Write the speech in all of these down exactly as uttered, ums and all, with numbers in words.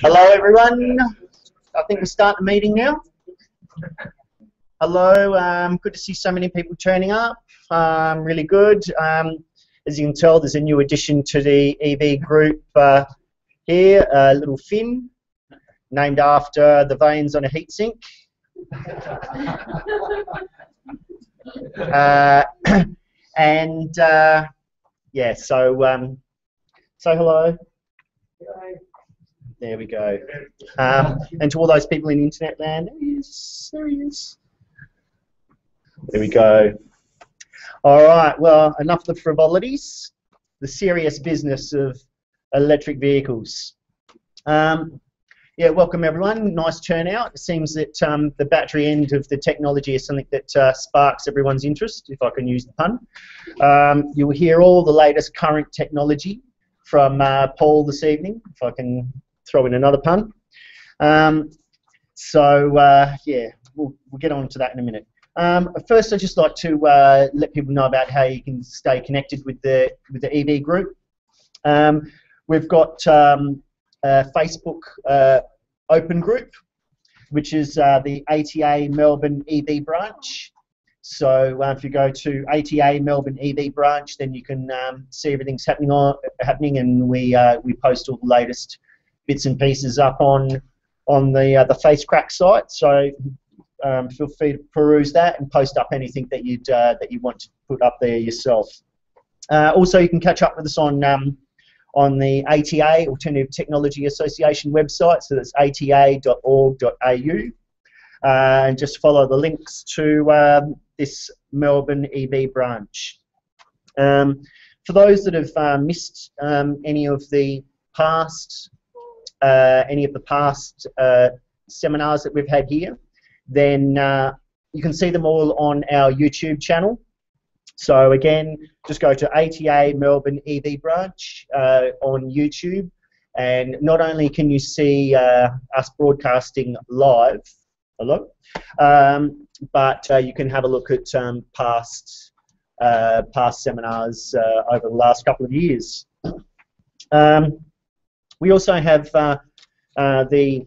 Hello everyone, I think we'll start the meeting now. Hello, um, good to see so many people turning up, um, really good. Um, as you can tell, there's a new addition to the E V group uh, here, a uh, little fin, named after the veins on a heatsink. uh, and uh, yeah, so, um, so hello. Hello. There we go. Um, and to all those people in internet land, there he is. There he is. There we go. All right, well, enough of the frivolities, the serious business of electric vehicles. Um, yeah, welcome everyone. Nice turnout. It seems that um, the battery end of the technology is something that uh, sparks everyone's interest, if I can use the pun. Um, you'll hear all the latest current technology from uh, Paul this evening, if I can throw in another pun. Um, so, uh, yeah, we'll, we'll get on to that in a minute. Um, first, I'd just like to uh, let people know about how you can stay connected with the, with the E V group. Um, we've got um, a Facebook uh, open group, which is uh, the A T A Melbourne E V branch. So uh, if you go to A T A Melbourne E V branch, then you can um, see everything's happening, on, happening and we, uh, we post all the latest bits and pieces up on on the uh, the Facecrack site, so um, feel free to peruse that and post up anything that you'd uh, that you want to put up there yourself. Uh, also, you can catch up with us on um, on the A T A Alternative Technology Association website, so that's A T A dot org dot A U, uh, and just follow the links to um, this Melbourne E V branch. Um, for those that have uh, missed um, any of the past. Uh, any of the past uh, seminars that we've had here, then uh, you can see them all on our YouTube channel. So again, just go to A T A Melbourne E V branch uh, on YouTube, and not only can you see uh, us broadcasting live, hello, um, but uh, you can have a look at um, past uh, past seminars uh, over the last couple of years. Um, We also have uh, uh, the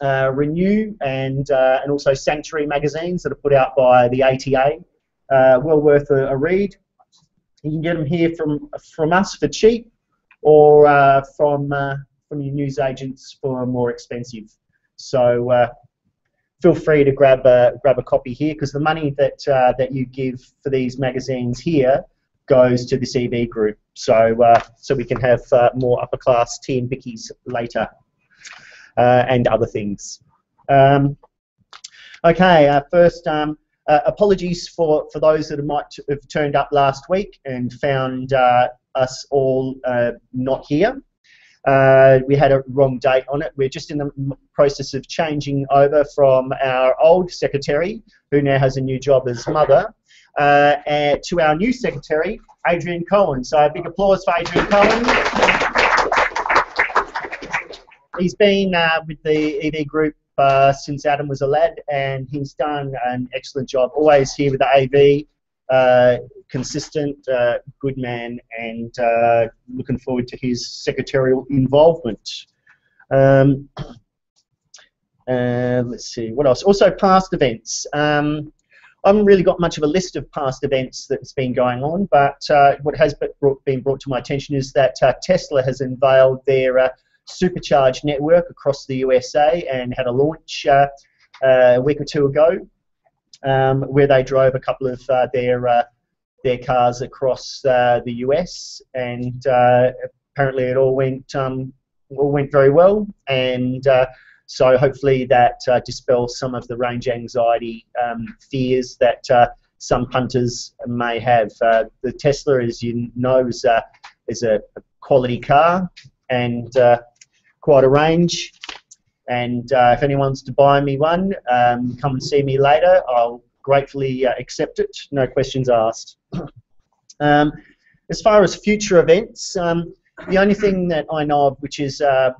uh, Renew and uh, and also Sanctuary magazines that are put out by the A T A. Uh, well worth a, a read. You can get them here from from us for cheap, or uh, from uh, from your news agents for more expensive. So uh, feel free to grab a grab a copy here, because the money that uh, that you give for these magazines here goes to this E V group, so uh, so we can have uh, more upper class tea and bickies later, uh, and other things. Um, okay, uh, first, um, uh, apologies for for those that might have turned up last week and found uh, us all uh, not here. Uh, we had a wrong date on it. We're just in the process of changing over from our old secretary, who now has a new job as mother, Uh, uh, to our new secretary, Adrian Cohen. So a big applause for Adrian Cohen. He's been uh, with the E V group uh, since Adam was a lad, and he's done an excellent job. Always here with the A V, uh, consistent, uh, good man, and uh, looking forward to his secretarial involvement. Um, uh, let's see, what else? Also past events. Um, I haven't really got much of a list of past events that's been going on, but uh, what has been brought, been brought to my attention is that uh, Tesla has unveiled their uh, supercharge network across the U S A and had a launch uh, uh, a week or two ago, um, where they drove a couple of uh, their uh, their cars across uh, the U S, and uh, apparently it all went um, all went very well, and. Uh, So hopefully that uh, dispels some of the range anxiety um, fears that uh, some punters may have. Uh, the Tesla, as you know, is a, is a quality car and uh, quite a range. And uh, if anyone's to buy me one, um, come and see me later. I'll gratefully uh, accept it. No questions asked. um, as far as future events, um, the only thing that I know of which is uh,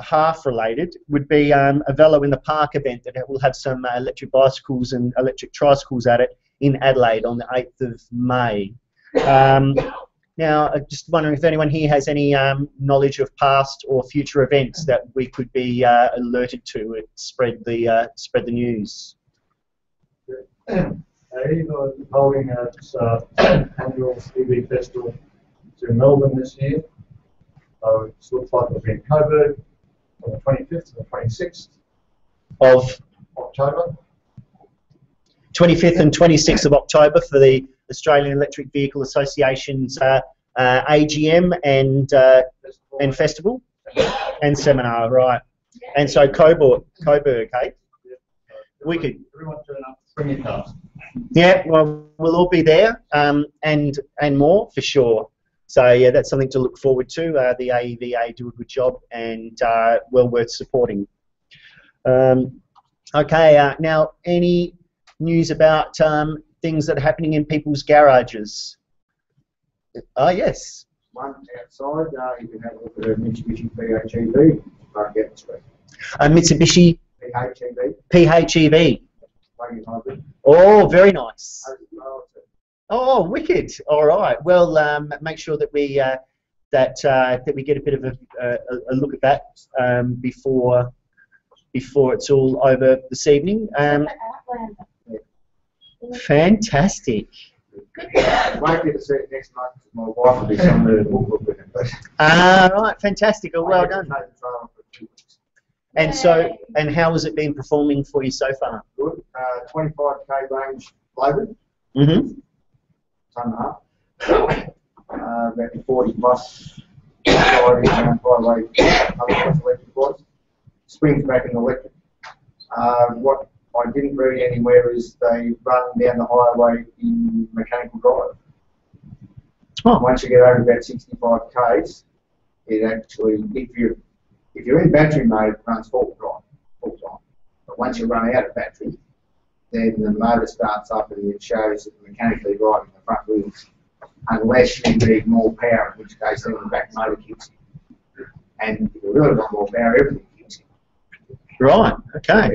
half related would be um, a Velo in the Park event that will have some uh, electric bicycles and electric tricycles at it in Adelaide on the eighth of May. Um, Now, I'm just wondering if anyone here has any um, knowledge of past or future events that we could be uh, alerted to and spread the uh, spread the news. A E V A is holding its uh, annual E V festival to Melbourne this year. So it looks like it'll be in Coburg on the twenty-fifth and the twenty-sixth of October. twenty-fifth and twenty-sixth of October for the Australian Electric Vehicle Association's uh, uh, A G M and uh, festival. and festival and seminar, right? And so Coburg, Coburg, hey? Yeah. We could. Everyone turn up. Bring your cars. Yeah, well, we'll all be there, um, and and more for sure. So yeah, that's something to look forward to. Uh, the A E V A do a good job, and uh, well worth supporting. Um, okay, uh, now any news about um, things that are happening in people's garages? Ah, uh, yes. One outside, uh, you can have a look at a Mitsubishi P H E V. Can't get this way. A Mitsubishi P H E V. P H E V. Oh, very nice. Oh, wicked. All right. Well, um, make sure that we uh, that uh, that we get a bit of a, a, a look at that um, before before it's all over this evening. Um, Fantastic. Won't be to see it next month because my wife will be somewhere that will look at it. Ah, right. Fantastic. Well, well done. And so, and how has it been performing for you so far? Good. Uh, twenty-five K range loaded. Mm-hmm. Ton and a half. Uh, about forty plus. Highway, otherwise electric was. Swings back in electric. Uh, what I didn't read anywhere is they run down the highway in mechanical drive. Oh. Once you get over about sixty-five Ks, it actually, if you're If you're in battery mode, it runs full time, full time. But once you run out of battery, then the motor starts up and it shows that you're mechanically driving the front wheels, unless you need more power, in which case then the back motor kicks in. And if you really want more power, everything kicks in. Right. Okay.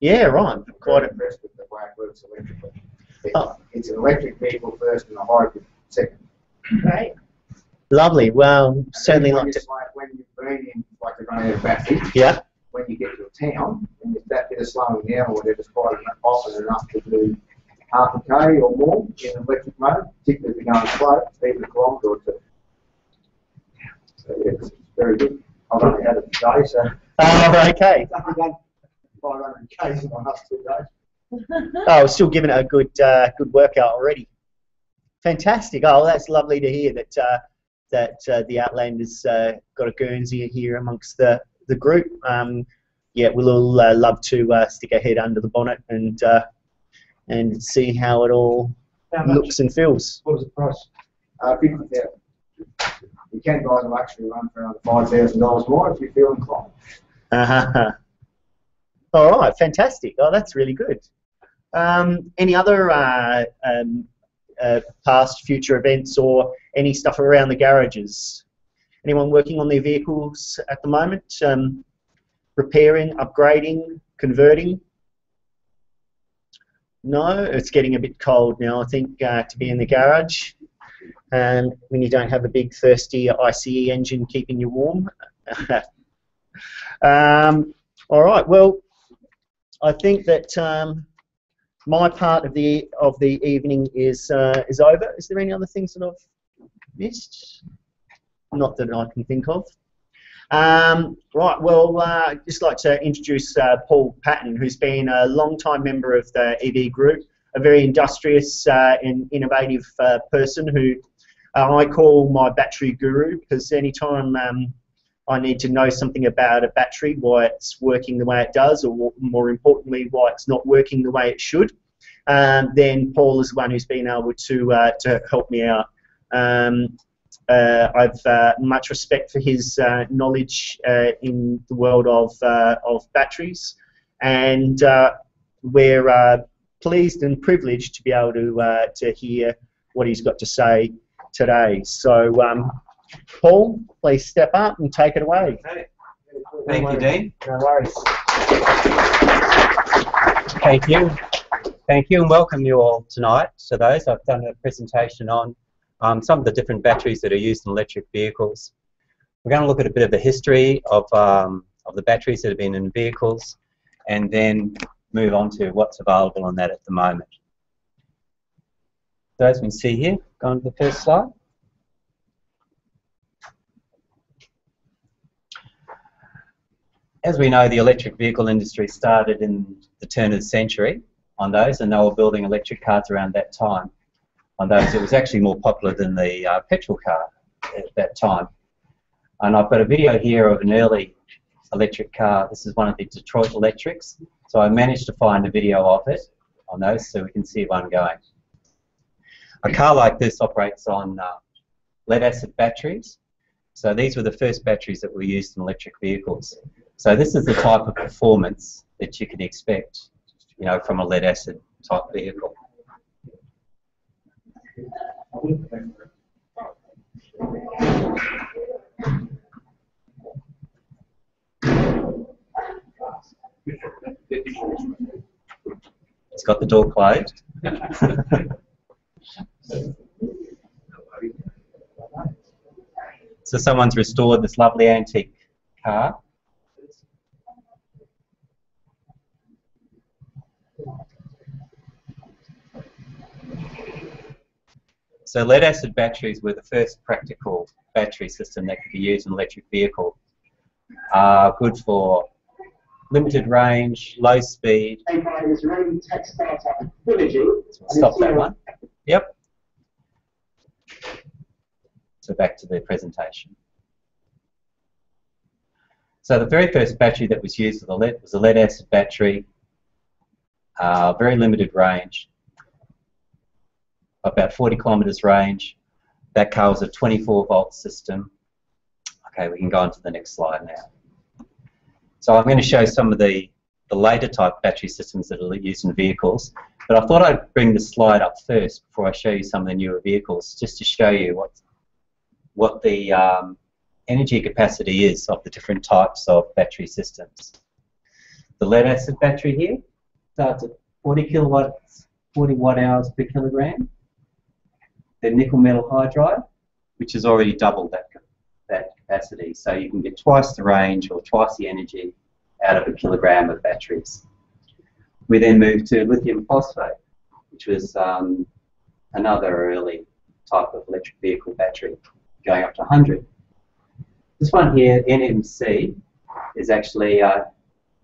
Yeah. Right. I'm quite impressed with the way it works electrically. It's, oh. it's an electric vehicle first and a hybrid second. Right. Lovely. Well, and certainly not. Like when you've been in, like you're running out of battery. Yeah. When you get to a town, and if that bit of slowing down or whatever is quite often enough to do half a k or more in electric mode, particularly if you're going slow, even a kilometre or two. So yeah, it's very good. I've only had it today, so. Oh, okay. I've done five hundred k's in my last two days. Oh, still giving it a good, uh, good workout already. Fantastic. Oh, well, that's lovely to hear that. Uh, that uh, the Outlander's uh, got a Guernsey here amongst the, the group. Um, yeah, we'll all uh, love to uh, stick our head under the bonnet and uh, and see how it all how looks much? and feels. What was the price? Uh, fifty thousand dollars. You can buy the luxury one for around five thousand dollars more if you feel inclined. Uh-huh. All right, fantastic. Oh, that's really good. Um, any other uh, um, Uh, past, future events, or any stuff around the garages? Anyone working on their vehicles at the moment? Um, repairing, upgrading, converting? No? It's getting a bit cold now, I think, uh, to be in the garage. Um, when you don't have a big, thirsty I C E engine keeping you warm. um, all right, well, I think that... Um, My part of the of the evening is uh, is over. Is there any other things that I've missed? Not that I can think of. Um, right. Well, uh, I'd just like to introduce uh, Paul Paton, who's been a long-time member of the E V group, a very industrious uh, and innovative uh, person who uh, I call my battery guru, because anytime um, I need to know something about a battery, why it's working the way it does, or more importantly, why it's not working the way it should, um, then Paul is the one who's been able to uh, to help me out. Um, uh, I've uh, much respect for his uh, knowledge uh, in the world of uh, of batteries, and uh, we're uh, pleased and privileged to be able to uh, to hear what he's got to say today. So. Um, Paul, please step up and take it away. Okay. Thank you, Dean. No worries. Thank you. Thank you and welcome you all tonight to those. I've done a presentation on um, some of the different batteries that are used in electric vehicles. We're going to look at a bit of the history of, um, of the batteries that have been in vehicles and then move on to what's available on that at the moment. So as we can see here, go on to the first slide. As we know, the electric vehicle industry started in the turn of the century on those, and they were building electric cars around that time. On those, it was actually more popular than the uh, petrol car at that time. And I've got a video here of an early electric car. This is one of the Detroit electrics. So I managed to find a video of it on those so we can see one going. A car like this operates on uh, lead-acid batteries. So these were the first batteries that were used in electric vehicles. So this is the type of performance that you can expect, you know, from a lead-acid type vehicle. It's got the door closed. So someone's restored this lovely antique car. So lead-acid batteries were the first practical battery system that could be used in an electric vehicle. Uh, good for limited range, low speed. Stop that one. Yep. So back to the presentation. So the very first battery that was used for the lead was a lead-acid battery, uh, very limited range, about forty kilometres range. That car was a twenty-four volt system. Okay, we can go on to the next slide now. So I'm going to show some of the, the later type battery systems that are used in vehicles, but I thought I'd bring this slide up first before I show you some of the newer vehicles, just to show you what, what the um, energy capacity is of the different types of battery systems. The lead-acid battery here starts at forty kilowatts, forty watt hours per kilogram. The nickel metal hydride, which has already doubled that, that capacity, so you can get twice the range or twice the energy out of a kilogram of batteries. We then moved to lithium phosphate, which was um, another early type of electric vehicle battery, going up to one hundred. This one here, N M C, is actually uh,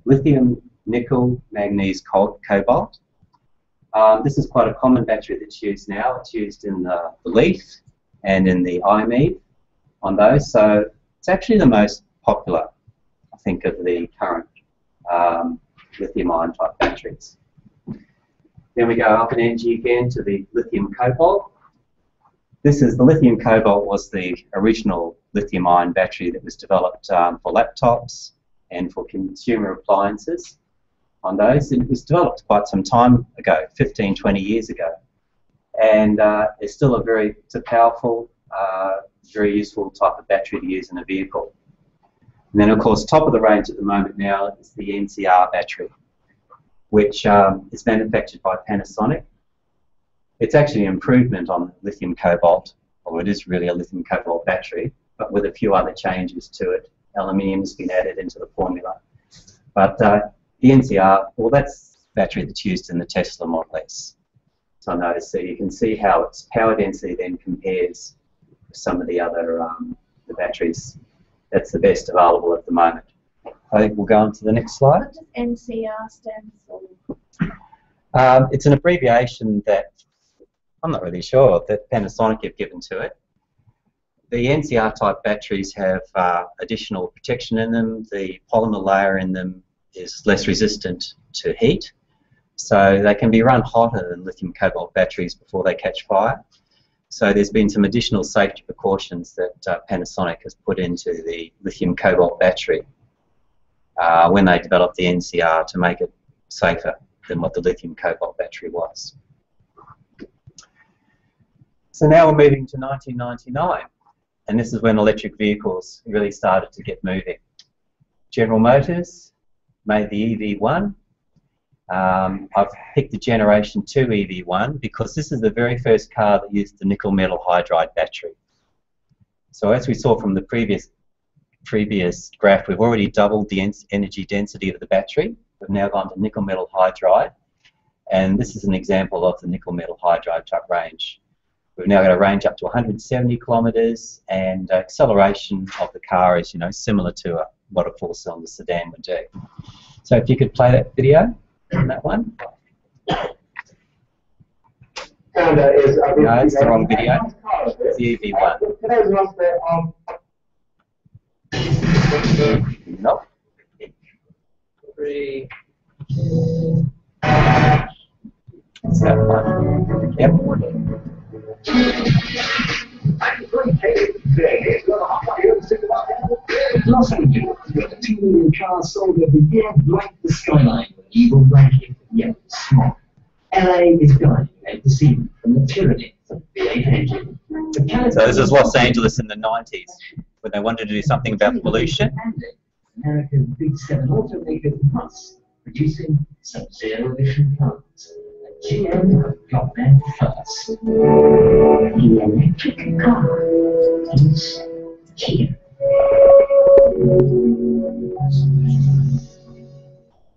lithium, nickel, manganese, cobalt. Um, this is quite a common battery that's used now. It's used in the Leaf and in the I M E V on those, so it's actually the most popular, I think, of the current um, lithium-ion type batteries. Then we go up in energy again to the lithium cobalt. This is the lithium cobalt was the original lithium-ion battery that was developed um, for laptops and for consumer appliances. On those, it was developed quite some time ago, fifteen, twenty years ago, and uh, it's still a very it's a powerful, uh, very useful type of battery to use in a vehicle. And then, of course, top of the range at the moment now is the N C R battery, which um, is manufactured by Panasonic. It's actually an improvement on lithium cobalt, or it is really a lithium cobalt battery, but with a few other changes to it. Aluminium has been added into the formula, but uh, the N C R, well, that's the battery that's used in the Tesla Model S. So I notice so you can see how its power density then compares with some of the other um, the batteries. That's the best available at the moment. I think we'll go on to the next slide. What does N C R stand for? Um, it's an abbreviation that I'm not really sure that Panasonic have given to it. The N C R type batteries have uh, additional protection in them. The polymer layer in them is less resistant to heat, so they can be run hotter than lithium cobalt batteries before they catch fire. So there's been some additional safety precautions that uh, Panasonic has put into the lithium cobalt battery uh, when they developed the N C R to make it safer than what the lithium cobalt battery was. So now we're moving to nineteen ninety-nine, and this is when electric vehicles really started to get moving. General Motors made the E V one, Um, I've picked the Generation two E V one because this is the very first car that used the nickel metal hydride battery. So as we saw from the previous previous graph, we've already doubled the en energy density of the battery. We've now gone to nickel metal hydride, and this is an example of the nickel metal hydride type range. We've now got a range up to one hundred seventy kilometres, and acceleration of the car is, you know, similar to a, what a four-cylinder sedan would do. So if you could play that video on that one. And, uh, is, uh, no, it's the wrong video. It's the E V one. Nope. Three. It's that one. Yep. The two million cars sold every year, like the skyline, evil blanket, yet small. L A is dying, and deceived from the tyranny of the V eight engine. So this is Los Angeles in the nineties, when they wanted to do something about pollution. America's big seven automakers plus producing sub-zero emission cars. G M got there first. The electric car is here.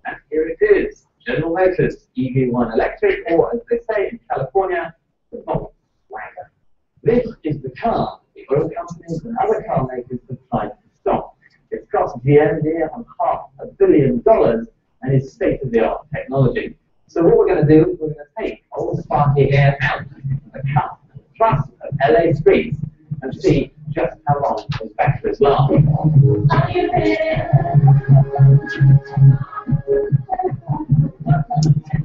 And here it is, General Motors E V one electric, or as they say in California, the Volkswagen. This is the car the oil companies and other car makers have tried to stop. It's cost G M near on half a billion dollars and is state-of-the-art technology. So what we're going to do is we're going to take all the sparky air out of the cut and thrust of L A streets and see just how long those batteries last. Are you there?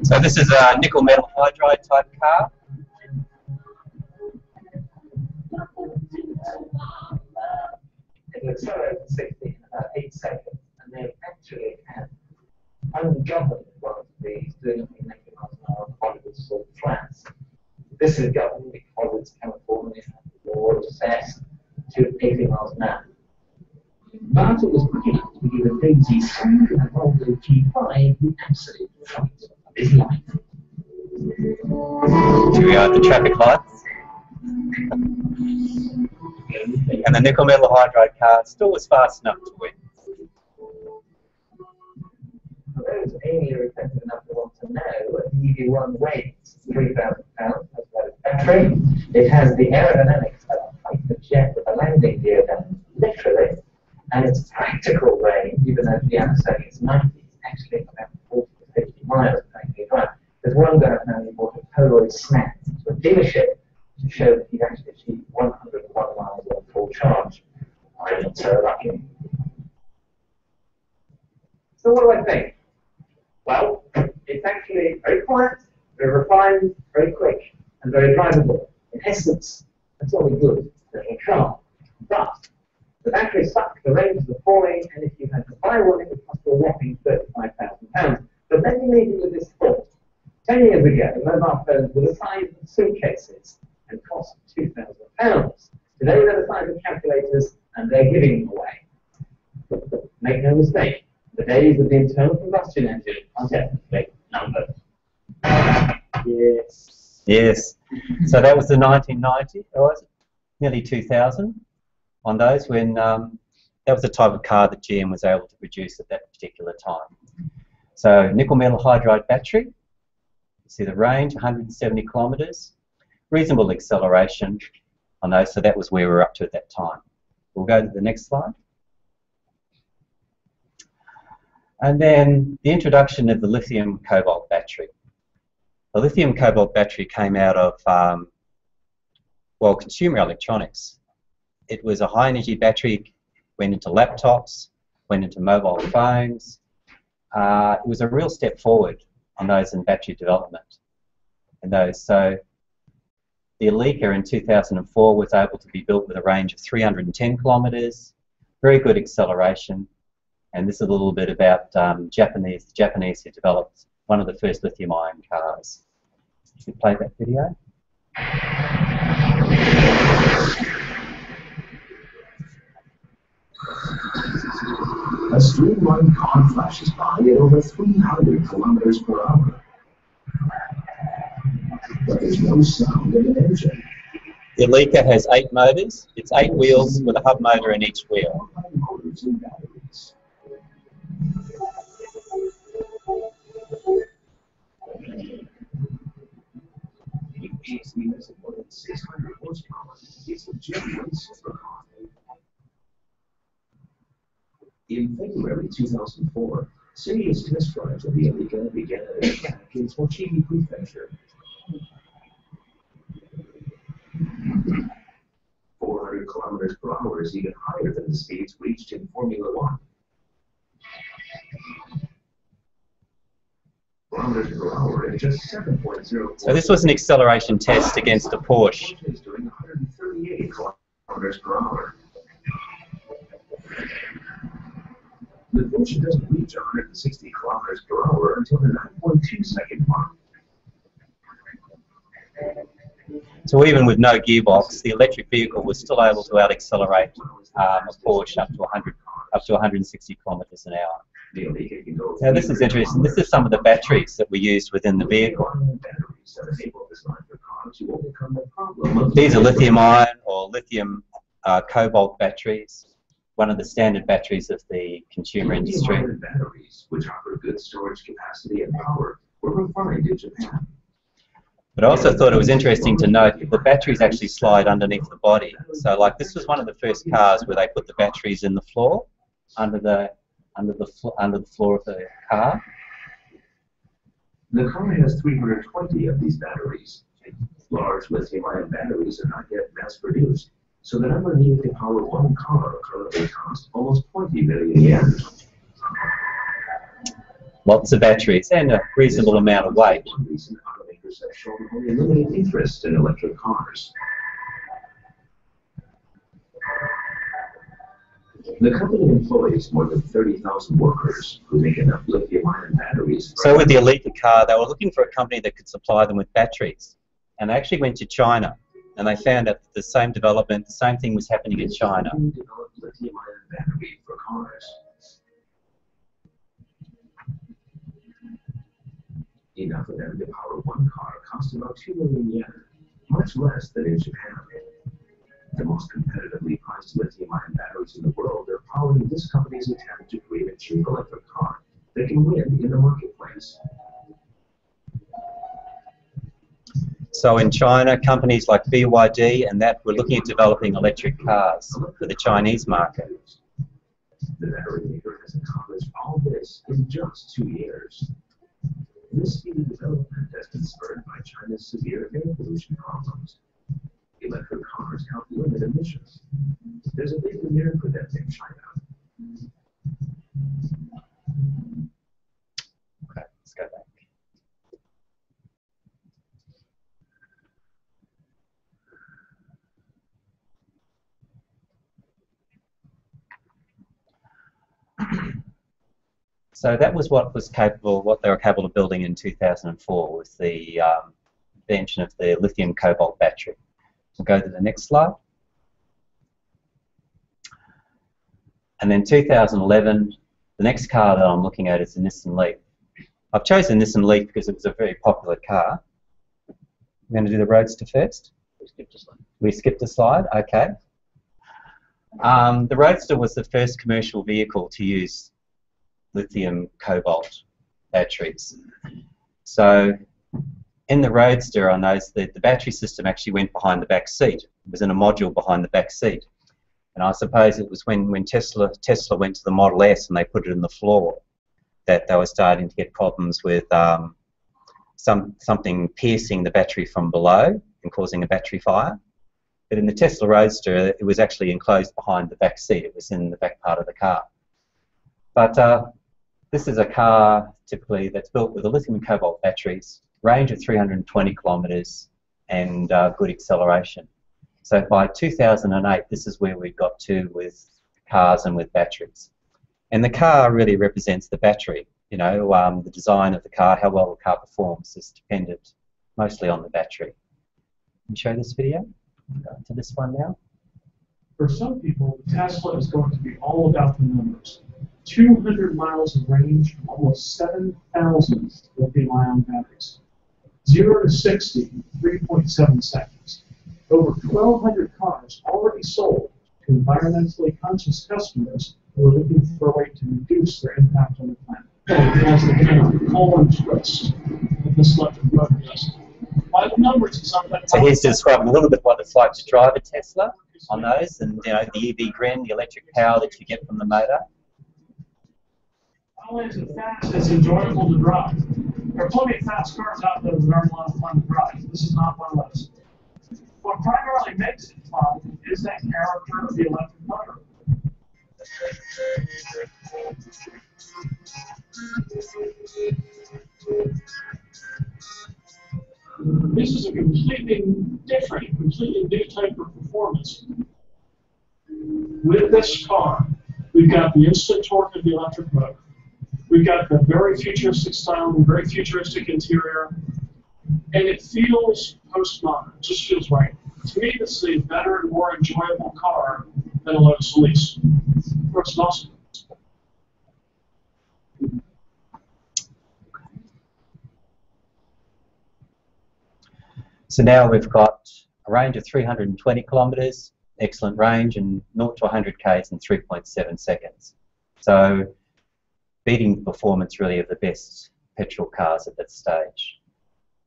So this is a nickel metal hydride type car. It accelerates at sixty in about eight seconds, and they actually have ungoverned one of these doing a ninety miles an hour Hollywood sort of flats. This is governed because it's California law obsessed to eighty miles an hour. But it was pretty much to give a Daisy Sue and Volvo G five the absolute fright of his life. Here we are at the traffic lights. And the nickel metal hydride car still was fast enough to win. For those Amy are attentive enough to want to know, the E V one weighs three thousand pounds as well as battery. It has the aerodynamics of a fighter jet with a landing gear down, literally, and its practical range, even though the understanding is ninety, is actually about forty to fifty miles per drive. There's one guy now who bought a Polaroid Snap to a dealership to show that he'd actually achieved one hundred one miles on full charge. I'm not so lucky. So what do I think? Well, it's actually very quiet, very refined, very quick, and very drivable. In essence, that's all we good little car. But the battery sucks, the range is appalling, and if you had to buy one, it would cost a whopping thirty-five thousand pounds. But let me leave you with this thought. Ten years ago, mobile phones were the size of suitcases and cost two thousand pounds. Today they're the size of calculators and they're giving them away. Make no mistake, the days of the internal combustion engine are definitely numbered. Yes. Yes. So that was the nineteen nineties, or was it? Nearly two thousand on those, when um, that was the type of car that G M was able to produce at that particular time. So nickel metal hydride battery, you see the range, one hundred seventy kilometres. Reasonable acceleration on those, so that was where we were up to at that time. We'll go to the next slide. And then the introduction of the lithium cobalt battery. The lithium cobalt battery came out of, um, well, consumer electronics. It was a high energy battery, went into laptops, went into mobile phones. Uh, it was a real step forward on those in battery development. And those, so the Eliica in two thousand four was able to be built with a range of three hundred ten kilometres, very good acceleration, and this is a little bit about um, Japanese, the Japanese who developed one of the first lithium-ion cars. If you play that video. a streamlined car flashes by at over three hundred kilometers per hour. But there's no sound in an engine. The Eliica has eight motors. It's eight wheels with a hub motor in each wheel. In February two thousand four, serious test drives of the Eliica began at a track in Torcini Prefecture. four hundred kilometers per hour is even higher than the speeds reached in Formula One. Kilometers per hour in just seven point zero. So this was an acceleration test against a Porsche. Is doing one hundred thirty-eight kilometers per hour. The Porsche doesn't reach one hundred sixty kilometers per hour until the nine point two second mark. So even with no gearbox, the electric vehicle was still able to out-accelerate um, a Porsche up to one hundred, up to one hundred sixty kilometres an hour. Now this is interesting. This is some of the batteries that were used within the vehicle. These are lithium-ion or lithium uh, cobalt batteries, one of the standard batteries of the consumer industry. Batteries, which offer good storage capacity and power, were refined in Japan. But I also thought it was interesting to note that the batteries actually slide underneath the body. So, like, this was one of the first cars where they put the batteries in the floor, under the under the under the floor of the car. The car has three hundred twenty of these batteries. Large lithium-ion batteries are not yet mass-produced, so the number needed to power one car currently costs almost twenty million yen. Lots of batteries and a reasonable amount of weight. Have shown only a limited interest in electric cars. The company employs more than thirty thousand workers who make enough lithium-ion batteries. So with the Eliica car, they were looking for a company that could supply them with batteries. And they actually went to China, and they found out that the same development, the same thing was happening in China. Developed lithium-ion battery for cars. Enough of them to power one car costs about two million yen, much less than in Japan. The most competitively priced lithium-ion batteries in the world are powering this company's attempt to create a cheap electric car that can win in the marketplace. So in China, companies like B Y D and that were looking at developing electric cars for the Chinese market. The battery maker has accomplished all this in just two years. This speed of development has been spurred by China's severe air pollution problems. Electric cars help limit emissions. There's a big demand for them in China. Okay, let's go back. So that was what was capable, what they were capable of building in two thousand four, was the um, invention of the lithium cobalt battery. We'll go to the next slide. And then two thousand eleven, the next car that I'm looking at is the Nissan Leaf. I've chosen Nissan Leaf because it was a very popular car. I'm going to do the Roadster first. We skipped a slide. We skipped a slide, okay. Um, the Roadster was the first commercial vehicle to use lithium cobalt batteries. So in the Roadster, I noticed that the battery system actually went behind the back seat. It was in a module behind the back seat. And I suppose it was when, when Tesla, Tesla went to the Model S and they put it in the floor that they were starting to get problems with um, some, something piercing the battery from below and causing a battery fire. But in the Tesla Roadster, it was actually enclosed behind the back seat. It was in the back part of the car. But uh, this is a car typically that's built with a lithium and cobalt batteries, range of three hundred twenty kilometres and uh, good acceleration. So by two thousand eight, this is where we got to with cars and with batteries. And the car really represents the battery. You know, um, the design of the car, how well the car performs is dependent mostly on the battery. Can you show this video? Go to this one now. For some people, Tesla is going to be all about the numbers. two hundred miles of range from almost seven thousand lithium-ion batteries. zero to sixty in three point seven seconds. Over twelve hundred cars already sold to environmentally conscious customers who are looking for a way to reduce their impact on the planet. As the kind coal and twist of this electric motor does. By the numbers, it's not that. So he's describing a little bit what it's like to drive a Tesla on those, and you know the E V grin, the electric power that you get from the motor. Not only is it fast, it's enjoyable to drive. There are plenty of fast cars out there that aren't a lot of fun to drive. This is not one of those. What primarily makes it fun is that character of the electric motor. This is a completely different, completely new type of performance. With this car, we've got the instant torque of the electric motor. We've got the very futuristic style, the very futuristic interior, and it feels postmodern. It just feels right. To me, this is a better and more enjoyable car than a Lotus Elise. Works awesome. So now we've got a range of three hundred twenty kilometres, excellent range, and zero to one hundred k's in three point seven seconds. So beating the performance really of the best petrol cars at that stage.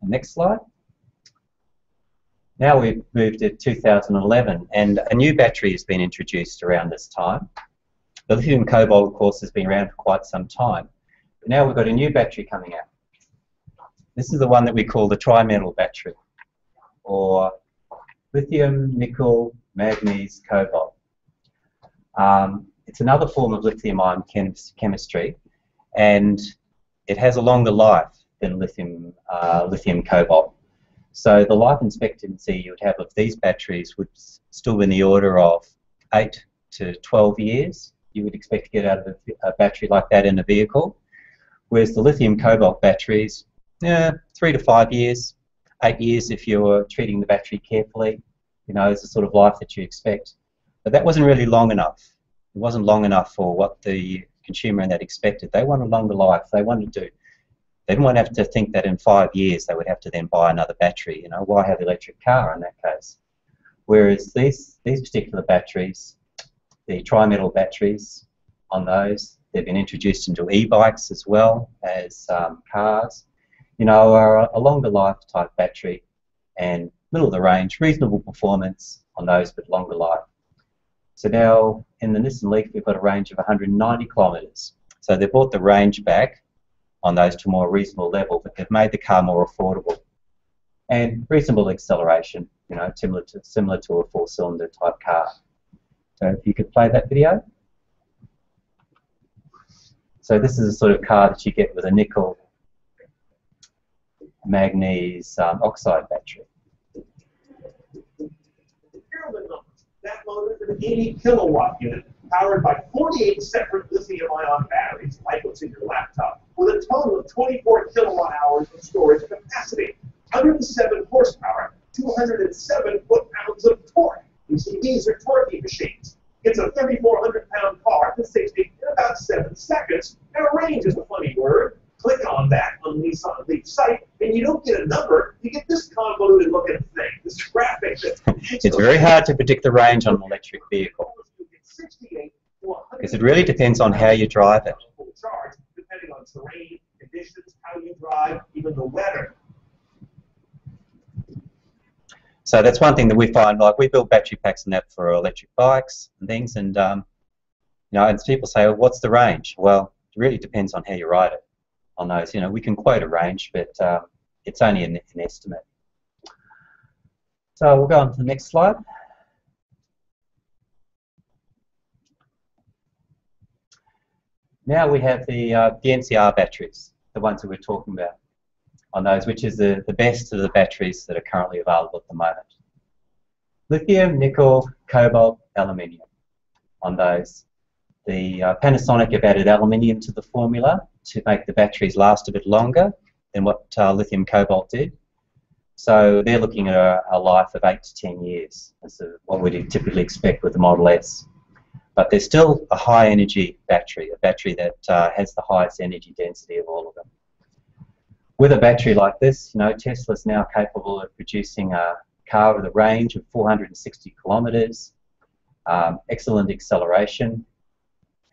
Next slide. Now we've moved to two thousand eleven, and a new battery has been introduced around this time. The lithium cobalt, of course, has been around for quite some time. But now we've got a new battery coming out. This is the one that we call the tri-metal battery, or lithium, nickel, manganese, cobalt. Um, it's another form of lithium-ion chem chemistry, and it has a longer life than lithium, uh, lithium cobalt. So the life expectancy you would have of these batteries would still be in the order of eight to twelve years. You would expect to get out of a, a battery like that in a vehicle, whereas the lithium cobalt batteries, yeah, three to five years. Eight years if you're treating the battery carefully, you know, is the sort of life that you expect. But that wasn't really long enough. It wasn't long enough for what the consumer and that expected. They wanted a longer life. They wanted to, they didn't want to have to think that in five years they would have to then buy another battery. You know, why have the electric car in that case? Whereas these, these particular batteries, the tri-metal batteries on those, they've been introduced into e-bikes as well as um, cars. You know, are a longer life type battery and middle of the range, reasonable performance on those but longer life. So now in the Nissan Leaf we've got a range of one hundred ninety kilometres. So they've brought the range back on those to a more reasonable level, but they've made the car more affordable. And reasonable acceleration, you know, similar to, similar to a four-cylinder type car. So if you could play that video. So this is the sort of car that you get with a nickel manganese um, oxide battery. That motor is an eighty kilowatt unit powered by forty-eight separate lithium-ion batteries, like what's in your laptop, with a total of twenty-four kilowatt hours of storage capacity, one hundred seven horsepower, two hundred seven foot-pounds of torque. You see, these are torquey machines. It's a three thousand four hundred pound car that takes in about seven seconds. Now, range is a funny word. Click on that on the Nissan Leaf site, and you don't get a number. You get this convoluted looking thing, this graphic. That's it's very hard to predict the range on an electric vehicle because it really depends on how you drive it. Charge, depending on terrain, conditions, how you drive, even the weather. So that's one thing that we find. Like we build battery packs and that for electric bikes and things, and um, you know, and people say, well, "What's the range?" Well, it really depends on how you ride it. On those, you know, we can quote a range, but uh, it's only an, an estimate. So we'll go on to the next slide. Now we have the uh, the N C R batteries, the ones that we're talking about on those, which is the, the best of the batteries that are currently available at the moment. Lithium, nickel, cobalt, aluminium on those. The uh, Panasonic have added aluminium to the formula to make the batteries last a bit longer than what uh, lithium cobalt did. So they're looking at a, a life of eight to ten years. That's what we typically expect with the Model S. But they're still a high energy battery, a battery that uh, has the highest energy density of all of them. With a battery like this, you know, Tesla's now capable of producing a car with a range of four hundred sixty kilometers, um, excellent acceleration,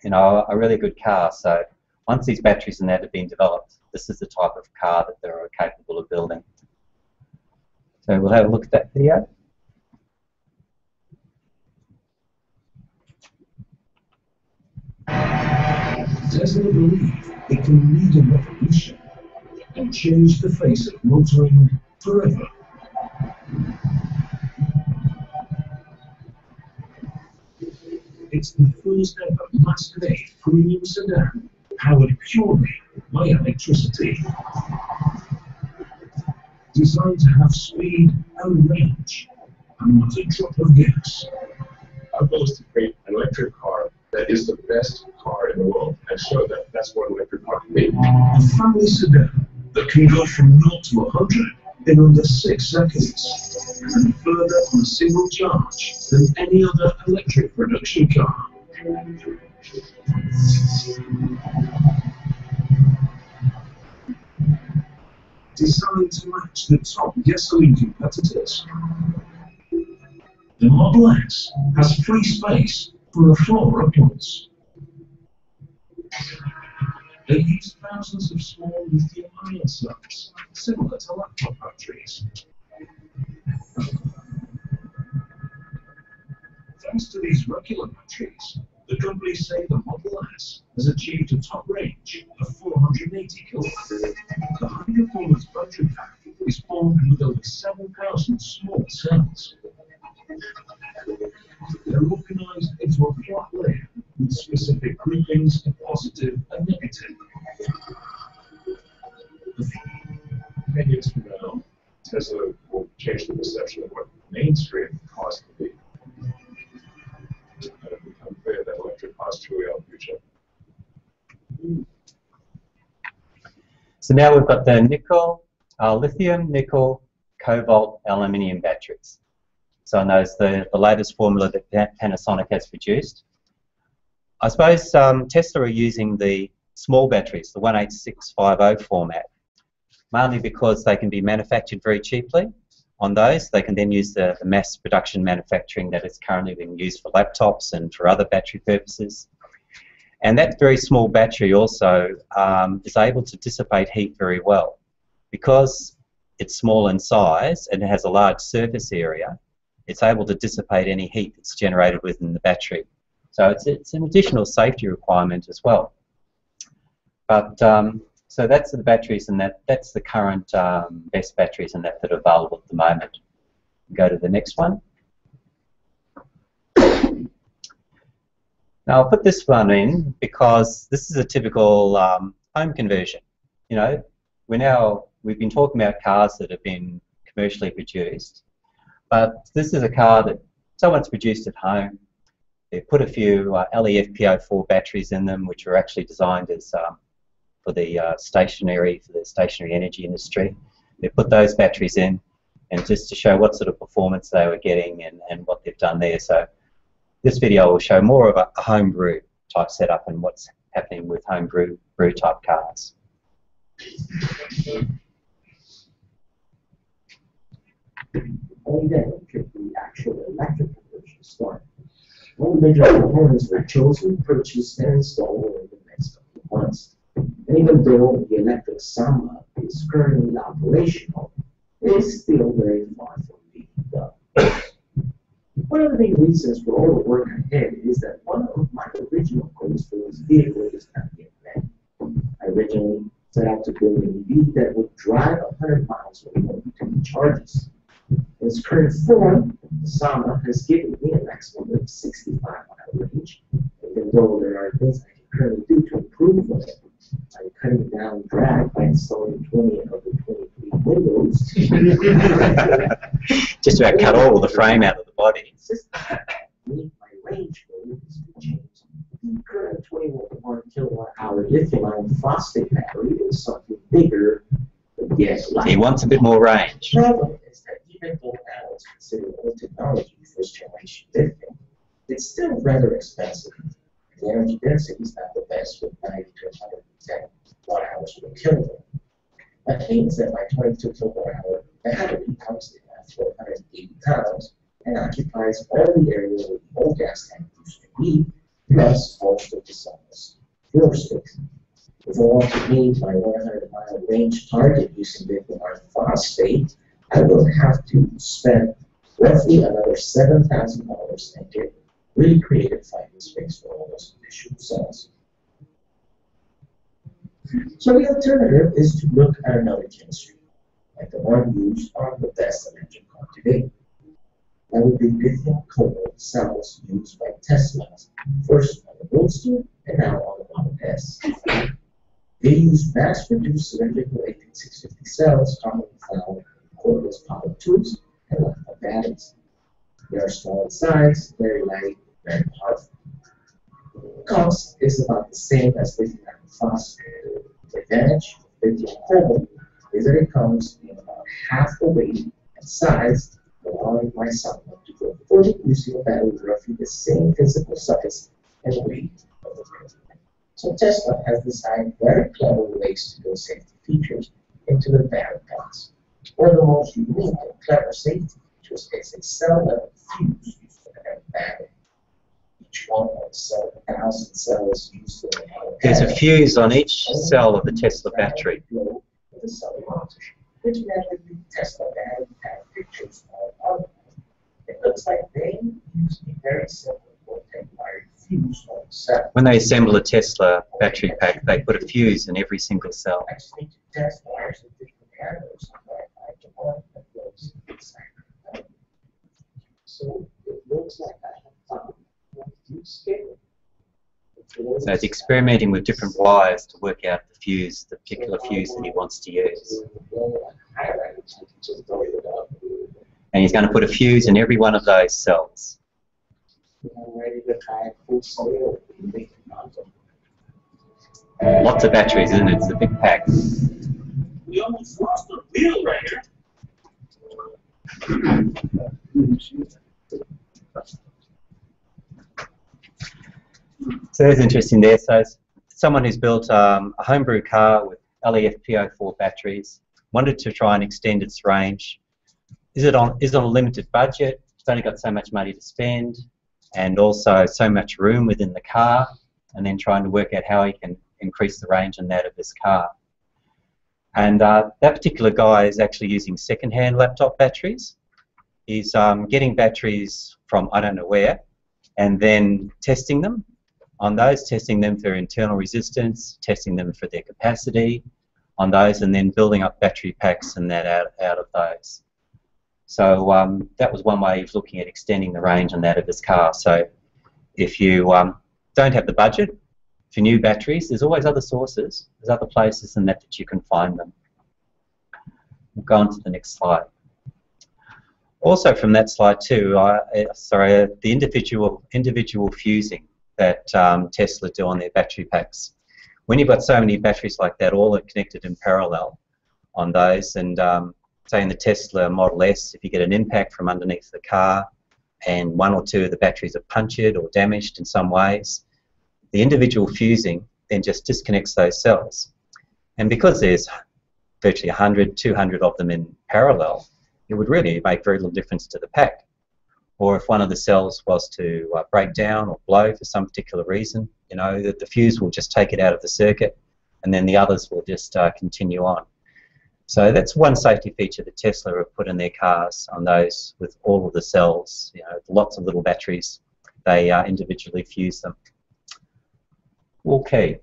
you know, a really good car. So once these batteries and that have been developed, this is the type of car that they're capable of building. So we'll have a look at that video. Tesla believes it can lead a revolution and change the face of motoring forever. It's the first ever mass-made premium sedan powered purely by electricity. Designed to have speed and range, and not a drop of gas. Our goal is to create an electric car that is the best car in the world, and show that that's what an electric car can be. A family sedan that can go from zero to one hundred in under six seconds, and further on a single charge than any other electric production car. Designed to match the top gasoline competitors, the Model X has free space for a floor upwards. They use thousands of small lithium ion cells, similar to laptop batteries. Thanks to these regular batteries, the company say the Model S has achieved a top range of four hundred eighty kilometers. The high-performance battery pack is formed with over seven thousand small cells. They're organized into a flat layer with specific groupings of positive and negative. Many years from now, Tesla will change the perception of what mainstream cars can be. And it'll become clear that electric cars truly are the future. So now we've got the nickel, uh, lithium, nickel, cobalt, aluminium batteries. So I know it's the, the latest formula that Panasonic has produced. I suppose um, Tesla are using the small batteries, the one eight six five zero format, mainly because they can be manufactured very cheaply on those. They can then use the, the mass production manufacturing that is currently being used for laptops and for other battery purposes. And that very small battery also um, is able to dissipate heat very well. Because it's small in size and it has a large surface area, it's able to dissipate any heat that's generated within the battery. So it's, it's an additional safety requirement as well. But um, so that's the batteries, and that, that's the current um, best batteries and that that are available at the moment. Go to the next one. Now I'll put this one in because this is a typical um, home conversion. You know, we're now, we've been talking about cars that have been commercially produced. But this is a car that someone's produced at home. They've put a few uh, L E F P O four batteries in them, which are actually designed as um, for the uh, stationary, for the stationary energy industry. They put those batteries in, and just to show what sort of performance they were getting and, and what they've done there. So this video will show more of a home brew type setup and what's happening with home brew, brew type cars. Only then could the actual electric conversion start. All the major components were chosen, purchased, and installed over the next couple of months. And even though the electric Samba is currently operational, it is still very far from being done. One of the main reasons for all the work ahead is that one of my original goals for this vehicle is not yet met. I originally set out to build an E V that would drive one hundred miles or more between charges. In its current form, the Samba has given me a maximum of sixty-five mile range, even though there are things I can currently do to improve on it. I'm cutting down drag by installing twenty of the twenty-three windows. Just about cut all the frame out of the body. My range for this to change. The current twenty-one kilowatt hour lithium ion phosphate battery is something bigger. Yes, he wants a bit more range. The problem is that even though now it's considered old technology, first generation lithium, it it's still rather expensive. The energy density is not the best, with ninety to one hundred ten watt hours per kilowatt. That means that my twenty-two kilowatt hour battery comes in at four hundred eighty pounds and occupies all the area with no gas tank used to be, plus most of the sun's floor space. If I want to meet my one hundred mile range target using lithium iron phosphate, I will have to spend roughly another seven thousand dollars and get recreated finding space for all those initial cells. So the alternative is to look at another chemistry, like the one used on the best electric car today. That would be lithium cobalt cells used by Tesla, first on the Roadster and now on the Model S. They use mass-produced cylindrical eighteen six fifty cells commonly found in cordless power tools and lithium batteries. They are small in size, very light, very powerful. The cost is about the same as lithium iron phosphate. The advantage of lithium cobalt is that it comes in about half the weight and size, allowing my supplement to go further using a battery with roughly the same physical size and weight of the battery. So Tesla has designed very clever ways to build safety features into the battery packs. One of the most unique and clever safety features is a cell-level fuse used in every battery. Each one of seven thousand cells used in the battery. There's a fuse on each cell of the Tesla battery. Which meant the Tesla battery pack pictures are on it. It looks like they use a very simple voltaic wire fuse on the cell. When they assemble a Tesla battery pack, they put a fuse in every single cell. I just need to test wires at different angles, like I have one that goes inside the battery. So it looks like I have found one fuse cable. So he's experimenting with different wires to work out the fuse, the particular fuse that he wants to use. And he's going to put a fuse in every one of those cells. Lots of batteries, isn't it? It's a big pack. We almost lost the wheel right here. So that's interesting there. So someone who's built um, a homebrew car with L E F P O four batteries, wanted to try and extend its range. Is it on, is it on a limited budget? It's only got so much money to spend and also so much room within the car, and then trying to work out how he can increase the range in that of this car. And uh, that particular guy is actually using second-hand laptop batteries. He's um, getting batteries from I don't know where and then testing them. On those, testing them for internal resistance, testing them for their capacity on those, and then building up battery packs and that out, out of those. So um, that was one way of looking at extending the range on that of this car. So if you um, don't have the budget for new batteries, there's always other sources, there's other places than that that you can find them. We'll go on to the next slide. Also from that slide too, uh, sorry, uh, the individual, individual fusing that um, Tesla do on their battery packs. When you've got so many batteries like that, all are connected in parallel on those, and um, say in the Tesla Model S, if you get an impact from underneath the car and one or two of the batteries are punctured or damaged in some ways, the individual fusing then just disconnects those cells. And because there's virtually one hundred, two hundred of them in parallel, it would really make very little difference to the pack. Or if one of the cells was to uh, break down or blow for some particular reason, you know, that the fuse will just take it out of the circuit, and then the others will just uh, continue on. So that's one safety feature that Tesla have put in their cars on those with all of the cells, you know, lots of little batteries. They uh, individually fuse them. Okay.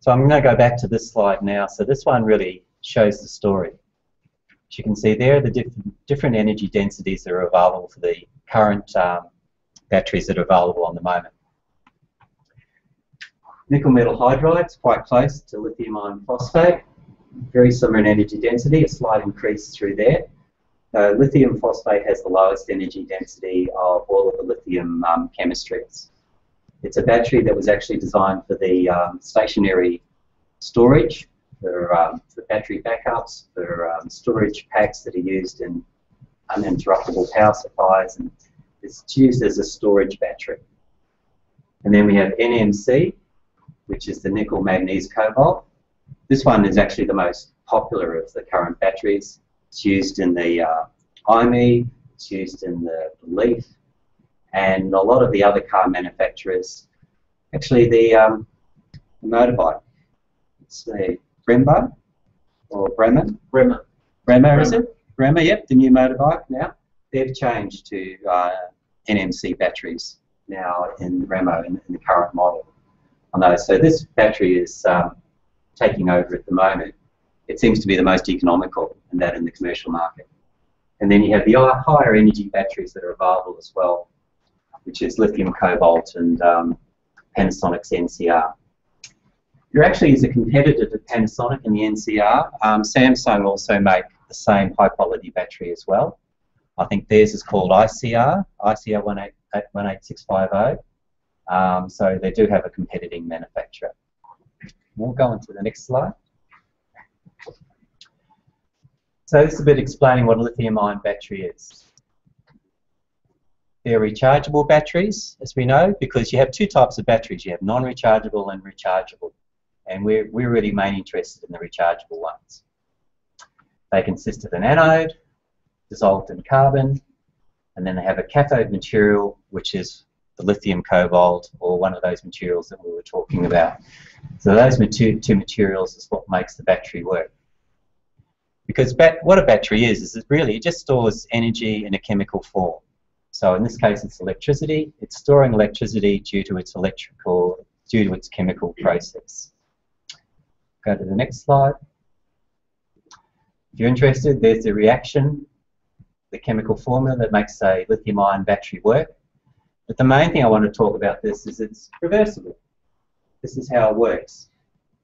So I'm going to go back to this slide now. So this one really shows the story. As you can see there, the diff different energy densities that are available for the current um, batteries that are available on the moment. Nickel metal hydride is quite close to lithium iron phosphate, very similar in energy density, a slight increase through there. Uh, lithium phosphate has the lowest energy density of all of the lithium um, chemistries. It's a battery that was actually designed for the um, stationary storage, for, um, for battery backups, for um, storage packs that are used in uninterruptible power supplies and It's used as a storage battery. And then we have N M C, which is the nickel manganese cobalt. This one is actually the most popular of the current batteries. It's used in the uh, I M E, it's used in the Leaf, and a lot of the other car manufacturers. Actually, the, um, the motorbike. It's the Brembo or Bremen. Bremer. Bremer, is it? Bremer, yep, the new motorbike now. They've changed to uh, N M C batteries now in Remo, in, in the current model. On those. So this battery is um, taking over at the moment. It seems to be the most economical, and that in the commercial market. And then you have the higher energy batteries that are available as well, which is lithium cobalt and um, Panasonic's N C R. There actually is a competitor to Panasonic in the N C R. Um, Samsung also make the same high-quality battery as well. I think theirs is called I C R, I C R one eight six five zero. Um, so they do have a competing manufacturer. We'll go on to the next slide. So this is a bit explaining what a lithium-ion battery is. They're rechargeable batteries, as we know, because you have two types of batteries. You have non-rechargeable and rechargeable. And we're, we're really mainly interested in the rechargeable ones. They consist of an anode, dissolved in carbon, and then they have a cathode material, which is the lithium cobalt, or one of those materials that we were talking about. So those two materials is what makes the battery work. Because bat what a battery is, is it really it just stores energy in a chemical form. So in this case, it's electricity. It's storing electricity due to its electrical, due to its chemical process. Go to the next slide. If you're interested, there's the reaction, the chemical formula that makes a lithium-ion battery work. But the main thing I want to talk about this is it's reversible. This is how it works.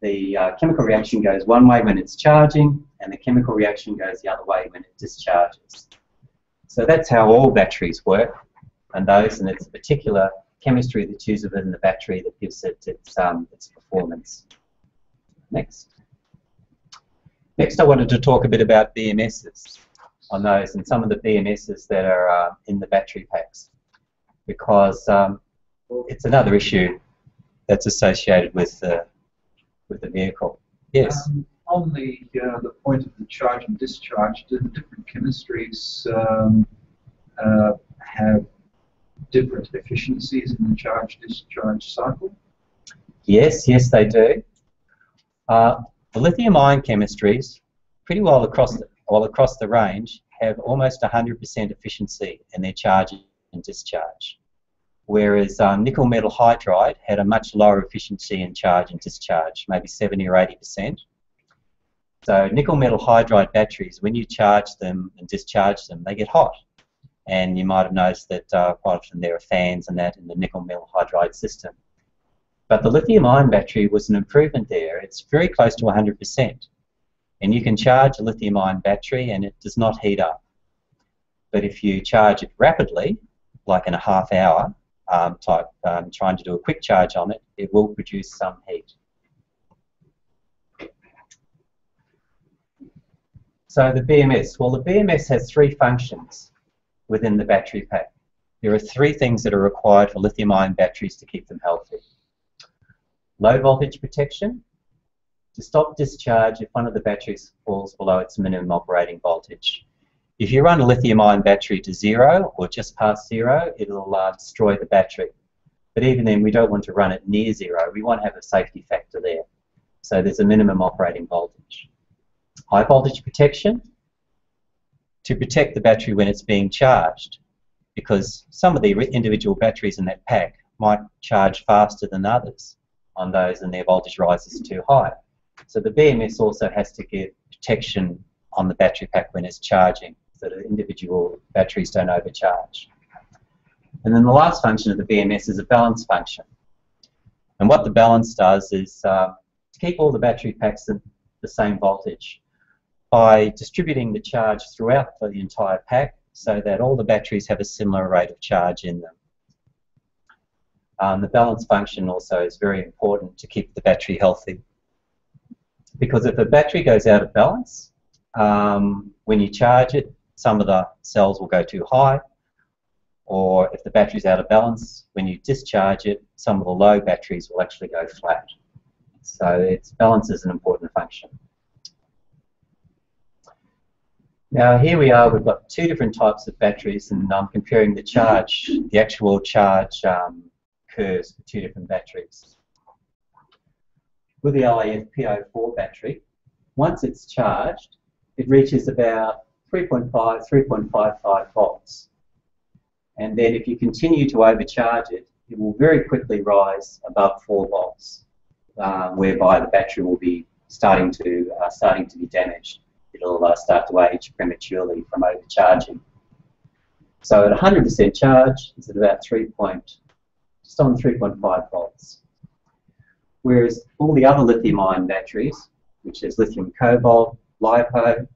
The uh, chemical reaction goes one way when it's charging, and the chemical reaction goes the other way when it discharges. So that's how all batteries work, and those, and it's a particular chemistry that's used within the battery that gives it its, um, its performance. Next. Next, I wanted to talk a bit about B M Ss on those, and some of the B M Ss that are uh, in the battery packs, because um, it's another issue that's associated with the uh, with the vehicle. Yes. Um, on the uh, the point of the charge and discharge, do the different chemistries um, uh, have different efficiencies in the charge-discharge cycle? Yes, yes, they do. Uh, the lithium-ion chemistries, pretty well across the, well across the range, have almost one hundred percent efficiency in their charge and discharge, whereas um, nickel metal hydride had a much lower efficiency in charge and discharge, maybe seventy or eighty percent. So nickel metal hydride batteries, when you charge them and discharge them, they get hot. And you might have noticed that uh, quite often there are fans and that in the nickel metal hydride system. But the lithium-ion battery was an improvement there. It's very close to one hundred percent. And you can charge a lithium-ion battery and it does not heat up. But if you charge it rapidly, like in a half hour um, type, um, trying to do a quick charge on it, it will produce some heat. So the B M S, well the B M S has three functions within the battery pack. There are three things that are required for lithium-ion batteries to keep them healthy. Low voltage protection, to stop discharge if one of the batteries falls below its minimum operating voltage. If you run a lithium-ion battery to zero or just past zero, it'll uh, destroy the battery. But even then, we don't want to run it near zero. We want to have a safety factor there. So there's a minimum operating voltage. High voltage protection, to protect the battery when it's being charged, because some of the individual batteries in that pack might charge faster than others on those, and their voltage rises too high. So the B M S also has to give protection on the battery pack when it's charging, so that individual batteries don't overcharge. And then the last function of the B M S is a balance function. And what the balance does is uh, to keep all the battery packs at the same voltage by distributing the charge throughout the entire pack so that all the batteries have a similar rate of charge in them. Um, the balance function also is very important to keep the battery healthy, because if a battery goes out of balance, um, when you charge it, some of the cells will go too high or if the battery's out of balance, when you discharge it, some of the low batteries will actually go flat. So its balance is an important function. Now here we are, we've got two different types of batteries, and I'm comparing the charge, the actual charge um, curves for two different batteries. With the L A F P O four battery, once it's charged, it reaches about three point five, three point five five volts. And then if you continue to overcharge it, it will very quickly rise above four volts, uh, whereby the battery will be starting to, uh, starting to be damaged. It'll uh, start to age prematurely from overcharging. So at one hundred percent charge, it's at about three point, just on three point five volts. Whereas all the other lithium-ion batteries, which is lithium cobalt, LiPo,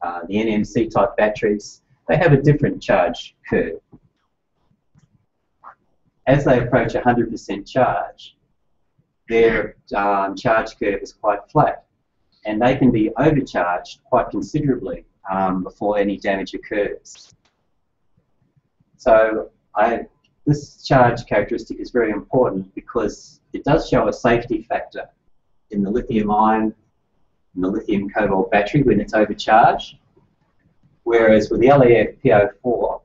uh, the N M C type batteries, they have a different charge curve. As they approach one hundred percent charge, their um, charge curve is quite flat, and they can be overcharged quite considerably um, before any damage occurs. So I, this charge characteristic is very important because it does show a safety factor in the lithium-ion, in the lithium cobalt battery when it's overcharged, whereas with the L E F P O four,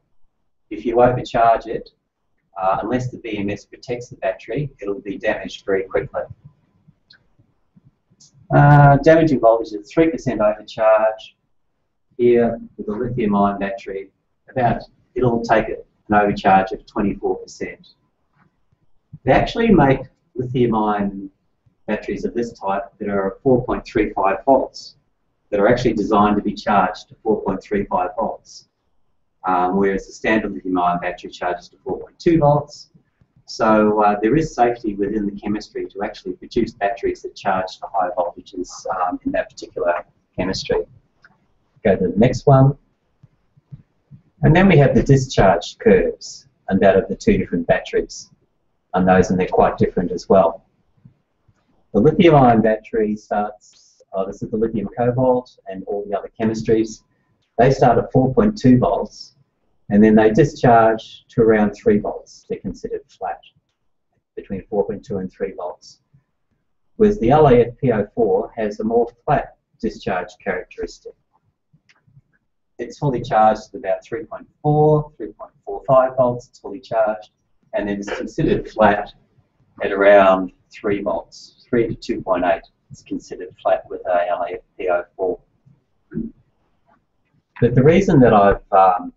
if you overcharge it, Uh, unless the B M S protects the battery, it'll be damaged very quickly. Uh, damaging voltage is three percent overcharge. Here, with a lithium-ion battery, about it'll take an overcharge of twenty-four percent. They actually make lithium-ion batteries of this type that are four point three five volts, that are actually designed to be charged to four point three five volts. Um, whereas the standard lithium-ion battery charges to four point two volts. So uh, there is safety within the chemistry to actually produce batteries that charge to high voltages um, in that particular chemistry. Go to the next one. And then we have the discharge curves, and that of the two different batteries. And those, and they're quite different as well. The lithium-ion battery starts, oh, this is the lithium cobalt and all the other chemistries. They start at four point two volts, and then they discharge to around three volts. They're considered flat, between four point two and three volts. Whereas the L A F P O four has a more flat discharge characteristic. It's fully charged at about three point four, three point four five volts, it's fully charged, and then it's considered flat at around three volts. three to two point eight is considered flat with a L A F P O four. But the reason that I've um,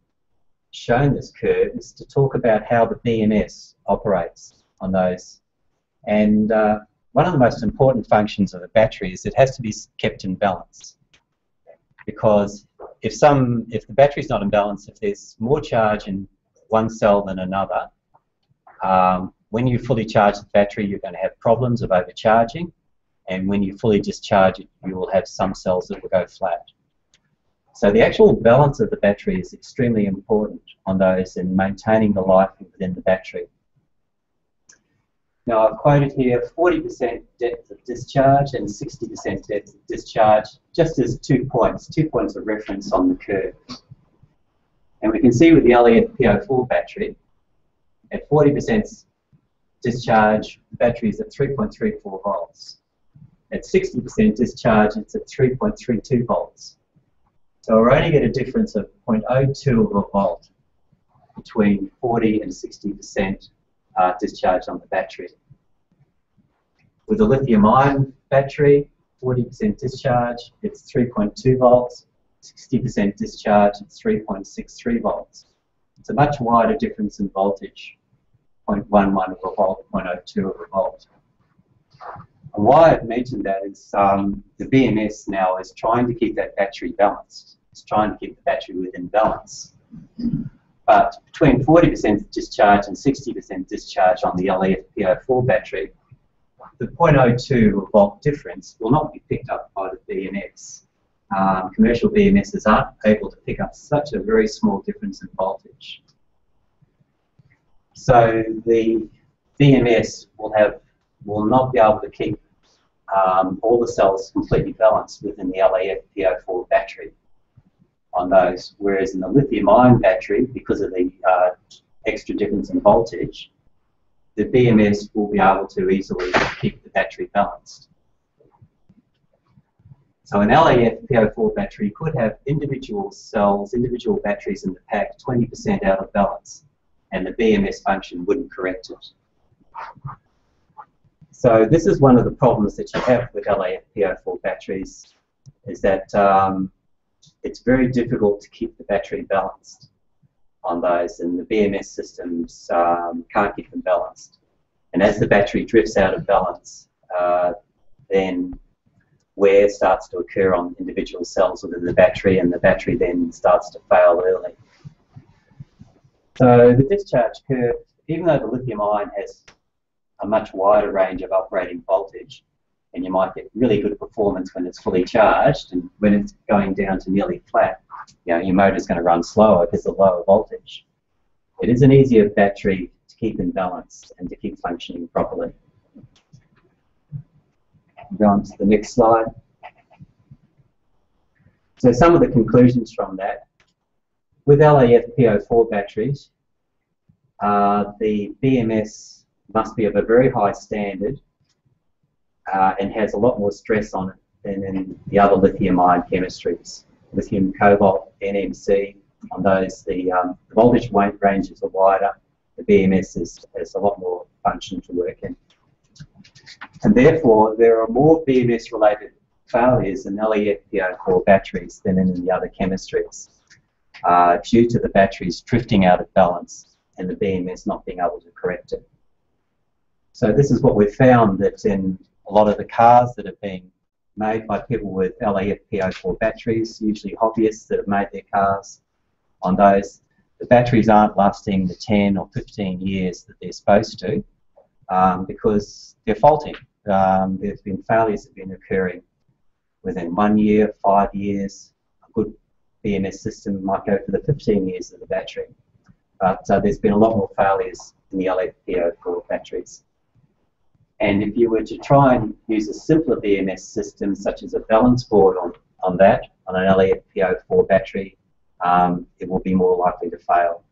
shown this curve is to talk about how the B M S operates on those. And uh, one of the most important functions of a battery is it has to be kept in balance. Because if some, if the battery's not in balance, if there's more charge in one cell than another, um, when you fully charge the battery, you're going to have problems of overcharging. And when you fully discharge it, you will have some cells that will go flat. So the actual balance of the battery is extremely important on those in maintaining the life within the battery. Now I've quoted here forty percent depth of discharge and sixty percent depth of discharge just as two points, two points of reference on the curve. And we can see with the L E F P O four battery, at forty percent discharge, the battery is at three point three four volts. At sixty percent discharge, it's at three point three two volts. So we're only at a difference of zero point zero two of a volt between forty and sixty percent uh, discharge on the battery. With a lithium-ion battery, forty percent discharge, it's three point two volts. sixty percent discharge, it's three point six three volts. It's a much wider difference in voltage, zero point one one of a volt, zero point zero two of a volt. And why I've mentioned that is um, the B M S now is trying to keep that battery balanced. It's trying to keep the battery within balance. But between forty percent discharge and sixty percent discharge on the L E F P O four battery, the zero point zero two volt difference will not be picked up by the B M S. Um, commercial B M Ss aren't able to pick up such a very small difference in voltage. So the B M S will have will not be able to keep um, all the cells completely balanced within the L A F P O four battery on those, whereas in the lithium-ion battery, because of the uh, extra difference in voltage, the B M S will be able to easily keep the battery balanced. So an L A F P O four battery could have individual cells, individual batteries in the pack twenty percent out of balance, and the B M S function wouldn't correct it. So this is one of the problems that you have with L A F P O four batteries, is that um, it's very difficult to keep the battery balanced on those, and the B M S systems um, can't keep them balanced. And as the battery drifts out of balance, uh, then wear starts to occur on individual cells within the battery, and the battery then starts to fail early. So the discharge curve, even though the lithium-ion has a much wider range of operating voltage, and you might get really good performance when it's fully charged, and when it's going down to nearly flat, you know, your motor's going to run slower because of lower voltage. It is an easier battery to keep in balance and to keep functioning properly. Go on to the next slide. So some of the conclusions from that. With L A F P O four batteries, uh, the B M S must be of a very high standard uh, and has a lot more stress on it than in the other lithium-ion chemistries. Lithium, cobalt, N M C, on those the um, voltage weight ranges are wider, the B M S is, is a lot more function to work in. And therefore, there are more B M S-related failures in L A F P O four batteries than in the other chemistries, uh, due to the batteries drifting out of balance and the B M S not being able to correct it. So this is what we've found, that in a lot of the cars that have been made by people with L A F P O four batteries, usually hobbyists that have made their cars, on those, the batteries aren't lasting the ten or fifteen years that they're supposed to, um, because they're faulty. Um, there's been failures that have been occurring within one year, five years. A good B M S system might go for the fifteen years of the battery. But uh, there's been a lot more failures in the L A F P O four batteries. And if you were to try and use a simpler B M S system, such as a balance board on, on that, on an L A F P O four battery, um, it will be more likely to fail.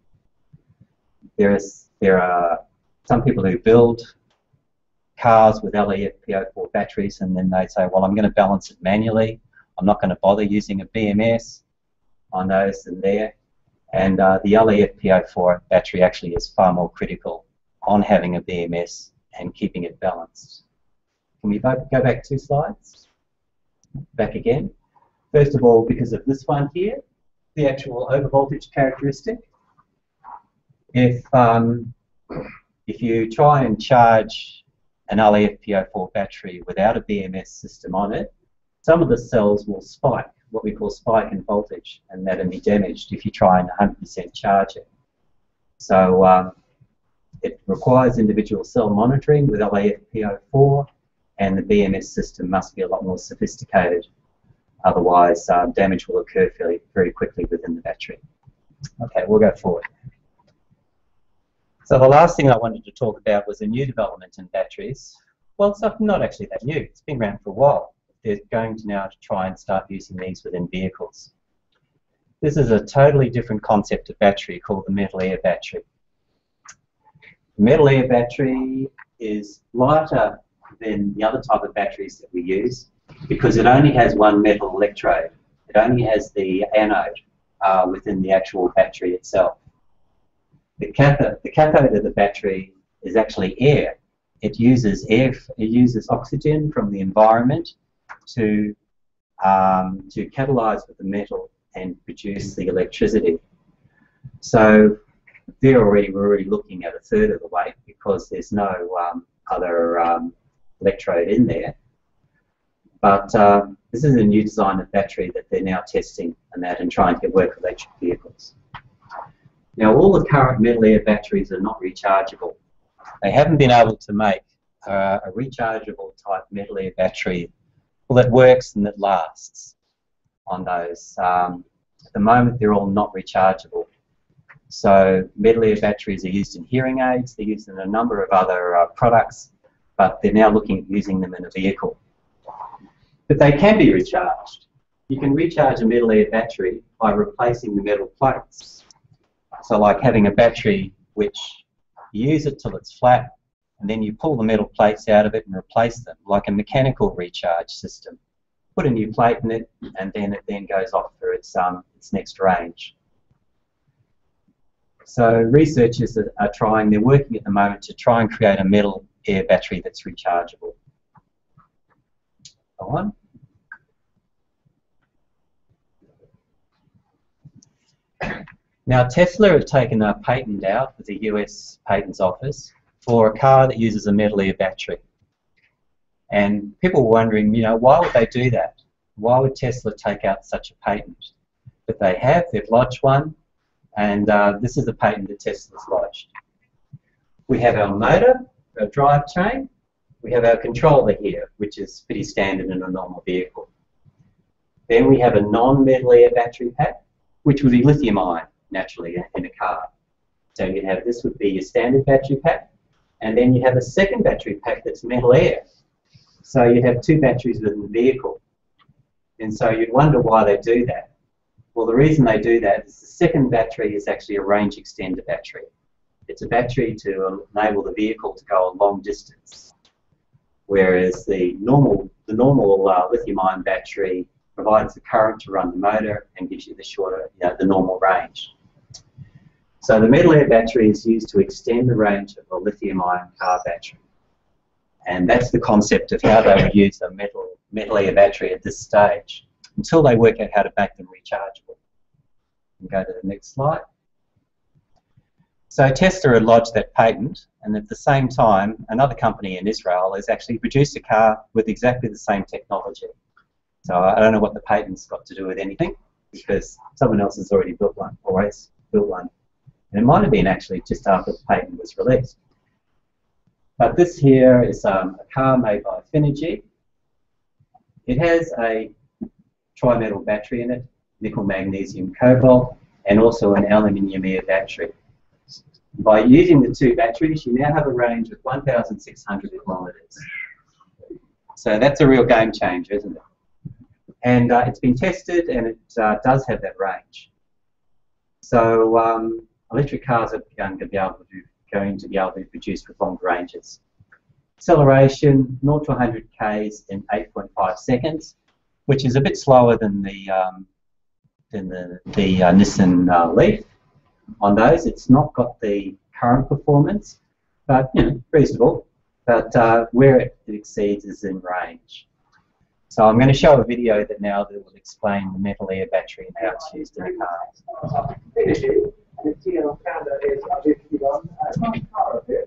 There is, there are some people who build cars with L A F P O four batteries, and then they say, well, I'm going to balance it manually. I'm not going to bother using a B M S on those and there. And uh, the L A F P O four battery actually is far more critical on having a B M S and keeping it balanced. Can we go back two slides? Back again. First of all, because of this one here, the actual overvoltage characteristic. If, um, if you try and charge an L A F P O four battery without a B M S system on it, some of the cells will spike, what we call spike in voltage, and that'll be damaged if you try and one hundred percent charge it. So um, it requires individual cell monitoring with L A F P O four, and the B M S system must be a lot more sophisticated. Otherwise, uh, damage will occur fairly, very quickly within the battery. Okay, we'll go forward. So the last thing I wanted to talk about was a new development in batteries. Well, it's not, not actually that new. It's been around for a while. They're going to now try and start using these within vehicles. This is a totally different concept of battery called the metal air battery. The metal air battery is lighter than the other type of batteries that we use because it only has one metal electrode. It only has the anode uh, within the actual battery itself. The cathode, the cathode of the battery is actually air. It uses air. It uses oxygen from the environment to um, to catalyse with the metal and produce the electricity. So they're already we're already looking at a third of the weight because there's no um, other um, electrode in there. But uh, this is a new design of battery that they're now testing and that and trying to work with electric vehicles. Now, all the current metal air batteries are not rechargeable. They haven't been able to make uh, a rechargeable type metal air battery that works and that lasts on those. Um, at the moment, they're all not rechargeable. So metal air batteries are used in hearing aids. They're used in a number of other uh, products, but they're now looking at using them in a vehicle. But they can be recharged. You can recharge a metal air battery by replacing the metal plates. So like having a battery which you use it till it's flat, and then you pull the metal plates out of it and replace them, like a mechanical recharge system. Put a new plate in it, and then it then goes off for its, um, its next range. So researchers are trying, they're working at the moment to try and create a metal air battery that's rechargeable. Go on. Now Tesla have taken a patent out with the U S Patents Office for a car that uses a metal air battery. And people were wondering, you know, why would they do that? Why would Tesla take out such a patent? But they have, they've lodged one, and uh, this is a patent that Tesla's lodged. We have our motor, our drivetrain, we have our controller here, which is pretty standard in a normal vehicle. Then we have a non-metal air battery pack, which would be lithium-ion, naturally, in a car. So you'd have, this would be your standard battery pack, and then you have a second battery pack that's metal air. So you'd have two batteries within the vehicle. And so you'd wonder why they do that. Well, the reason they do that is the second battery is actually a range extender battery. It's a battery to enable the vehicle to go a long distance, whereas the normal, the normal uh, lithium-ion battery provides the current to run the motor and gives you the shorter, you know, the normal range. So the metal air battery is used to extend the range of a lithium-ion car battery. And that's the concept of how they would use a metal, metal air battery at this stage, until they work out how to make them rechargeable. And go to the next slide. So Tesla had lodged that patent, and at the same time, another company in Israel has actually produced a car with exactly the same technology. So I don't know what the patent's got to do with anything, because someone else has already built one, always built one. And it might have been actually just after the patent was released. But this here is um, a car made by Phinergy. It has a tri-metal battery in it, nickel, magnesium, cobalt, and also an aluminium air battery. By using the two batteries, you now have a range of one thousand six hundred kilometres. So that's a real game changer, isn't it? And uh, it's been tested, and it uh, does have that range. So um, electric cars are going to be able to do going to be able to be produced with long ranges. Acceleration, zero to one hundred k's in eight point five seconds, which is a bit slower than the um, than the, the uh, Nissan uh, Leaf. On those, it's not got the current performance, but you know, reasonable. But uh, where it exceeds is in range. So I'm going to show a video that now that will explain the metal air battery and how it's used in a car. The T L Canada is obviously one part of it.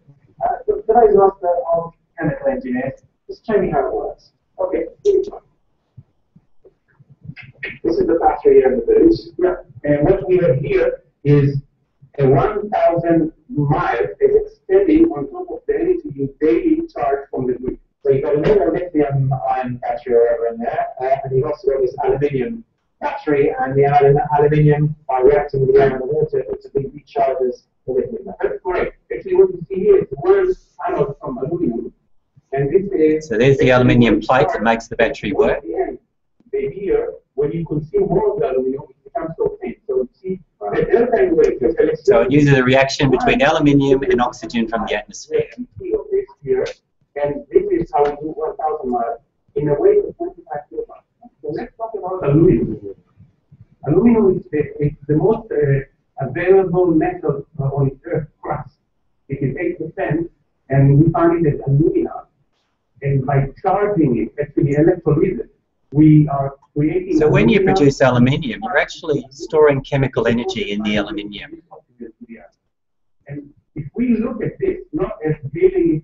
So today's master of chemical engineers, just show me how it works. Okay, this is the battery here in the booth. Yeah. And what we have here is a one thousand miles is extending on top of the energy you daily charge from the grid. So you've got a little lithium ion battery over in there, uh, and you've also got this aluminium battery, and the aluminium, by reacting with the air and the water, it typically recharges the lithium. That's correct. Actually, what you see here is the word anode from aluminium. And this is. So there's the aluminium plate that makes the battery work. They here, when you consume more of the aluminium, it becomes so faint. So you see, the delta in weight. So it uses a reaction between aluminium and oxygen from the atmosphere. And this is how we do one thousand miles in a way of twenty-five kilograms. So let's talk about aluminium. Aluminium is the, is the most uh, available metal on Earth's crust. It is eight percent, and we found it as alumina. And by charging it, actually electrolysis, we are creating. So when you produce aluminium, you're actually storing chemical energy in the aluminium. And if we look at this not as really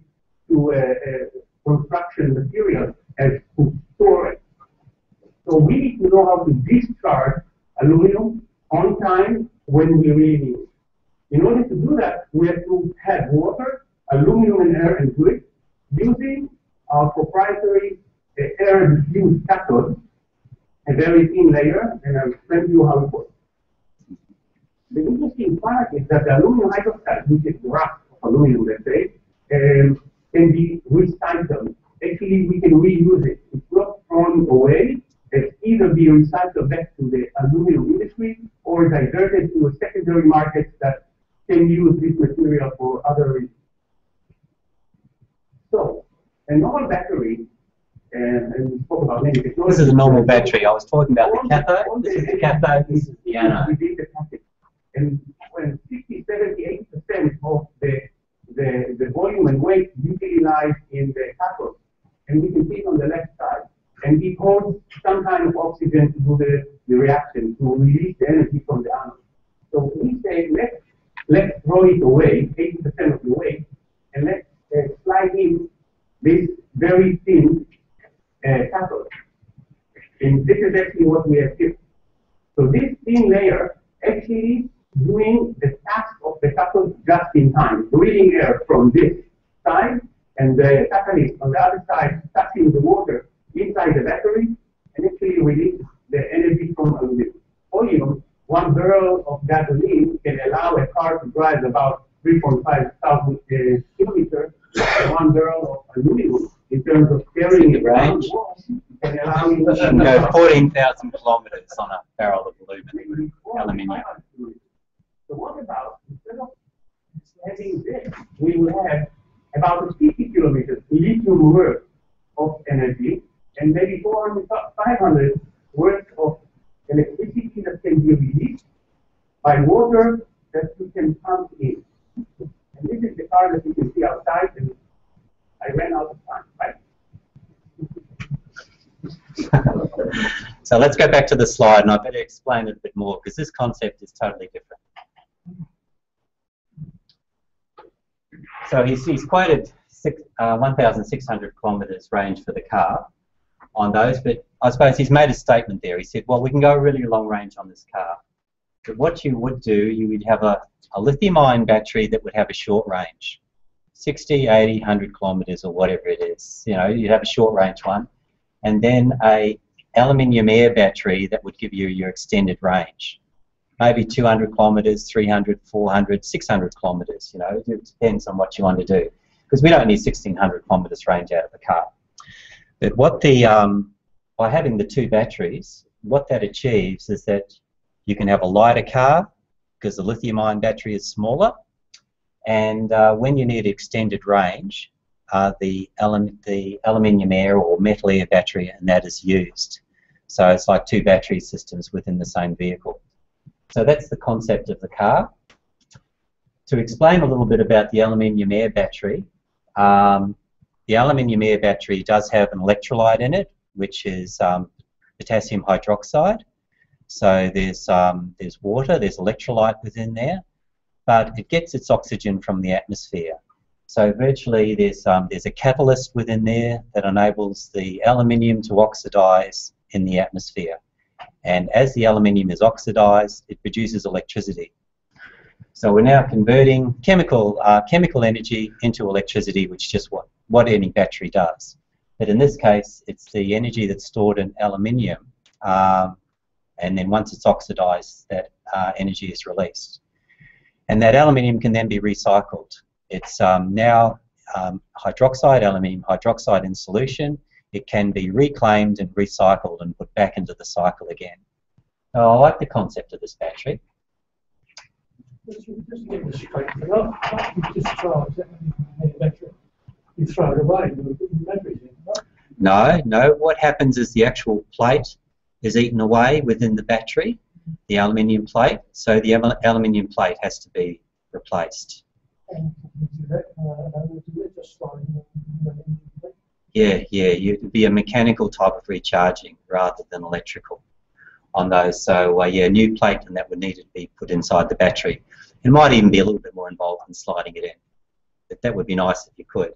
to uh, uh, construction material, as to store it. So we need to know how to discharge aluminum on time when we really need it. In order to do that, we have to have water, aluminum and air and grit using our proprietary uh, air diffused cathode, a very thin layer, and I'll explain you how it works. The interesting part is that the aluminum hydroxide, which is the rough of aluminum, let's say, um, can be recycled. Actually, we can reuse it. It's not thrown away. That either be recycled back to the aluminum industry or diverted to a secondary market that can use this material A normal battery, and, and we spoke about many technologies. This is a normal battery. I was talking about the cathode. This is the cathode. This is the anode. And when fifty, seventy, eighty percent of the, the, the volume and weight usually lies in the cathode. And we can see it on the left side. And it holds some kind of oxygen to do the, the reaction, to release the energy from the anode. So we say, let's, let's throw it away, eighty percent of the weight, and let's uh, slide in this very thin uh, cathode. And this is actually what we have here. So this thin layer actually doing the task of the cathode just in time, breathing air from this side, and the catalyst on the other side touching the water inside the battery, and actually release the energy from aluminum. Volume, one barrel of gasoline can allow a car to drive about three point five thousand uh, kilometers. One barrel of aluminum, in terms of carrying the range, can allow you can go fourteen thousand kilometers on a barrel of aluminum. aluminum. So what about, instead of having this, we will have about fifty kilometers lithium worth of energy, and maybe four hundred, five hundred worth of electricity that can be released by water that you can pump in. And this is the car that you can see outside, and I ran out of time. Right. So let's go back to the slide, and I better explain it a bit more, because this concept is totally different. So he's, he's quoted uh, one thousand six hundred kilometres range for the car on those, but I suppose he's made a statement there. He said, well, we can go really long range on this car. But what you would do, you would have a, a lithium-ion battery that would have a short range, sixty, eighty, one hundred kilometres or whatever it is. You know, you'd have a short range one, and then a aluminium air battery that would give you your extended range, maybe two hundred kilometres, three hundred, four hundred, six hundred kilometres. You know, it depends on what you want to do, because we don't need sixteen hundred kilometres range out of the car. But what the um, by having the two batteries, what that achieves is that you can have a lighter car because the lithium-ion battery is smaller, and uh, when you need extended range, uh, the, alum the aluminium air or metal air battery, and that is used. So it's like two battery systems within the same vehicle. So that's the concept of the car. To explain a little bit about the aluminium air battery, um, the aluminium air battery does have an electrolyte in it, which is um, potassium hydroxide. So there's, um, there's water, there's electrolyte within there, but it gets its oxygen from the atmosphere. So virtually there's, um, there's a catalyst within there that enables the aluminium to oxidize in the atmosphere. And as the aluminium is oxidized, it produces electricity. So we're now converting chemical, uh, chemical energy into electricity, which is just what, what any battery does. But in this case, it's the energy that's stored in aluminium. Um, And then once it's oxidized, that uh, energy is released. And that aluminium can then be recycled. It's um, now um, hydroxide, aluminium hydroxide in solution. It can be reclaimed and recycled and put back into the cycle again. So I like the concept of this battery. Just to get this straight, not you discharge that battery, you throw it away, you put the batteries in, right? No, no. What happens is the actual plate is eaten away within the battery, the aluminium plate, so the al aluminium plate has to be replaced. Yeah, yeah, it would be a mechanical type of recharging rather than electrical on those, so uh, yeah, a new plate and that would need to be put inside the battery. It might even be a little bit more involved in sliding it in, but that would be nice if you could.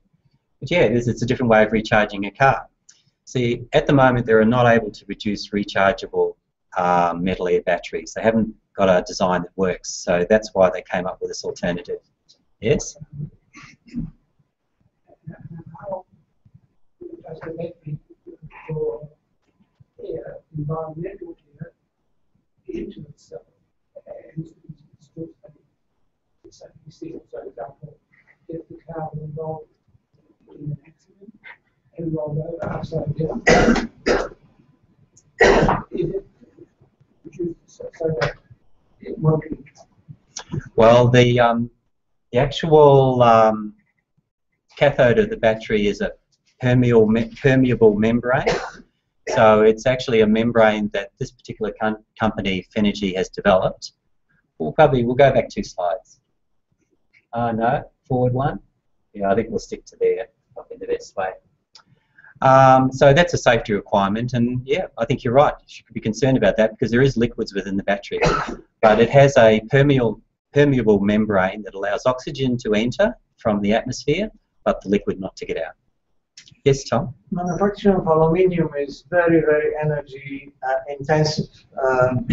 But yeah, it is, it's a different way of recharging a car. See, at the moment, they're not able to produce rechargeable uh, metal air batteries. They haven't got a design that works, so that's why they came up with this alternative. Yes? How does the battery for air, environmental air, into itself? And it's still so you see, for example, if the car was involved in an accident, and rolled over upside down. Well, the um, the actual um, cathode of the battery is a permeable, me permeable membrane. So it's actually a membrane that this particular com company, Phinergy, has developed. We'll probably, we'll go back two slides. Uh, no, forward one. Yeah, I think we'll stick to there, probably the best way. Um, so that's a safety requirement, and yeah, I think you're right. You should be concerned about that because there is liquids within the battery. But it has a permeable, permeable membrane that allows oxygen to enter from the atmosphere, but the liquid not to get out. Yes, Tom? Manufacturing of aluminium is very, very energy uh, intensive. Um,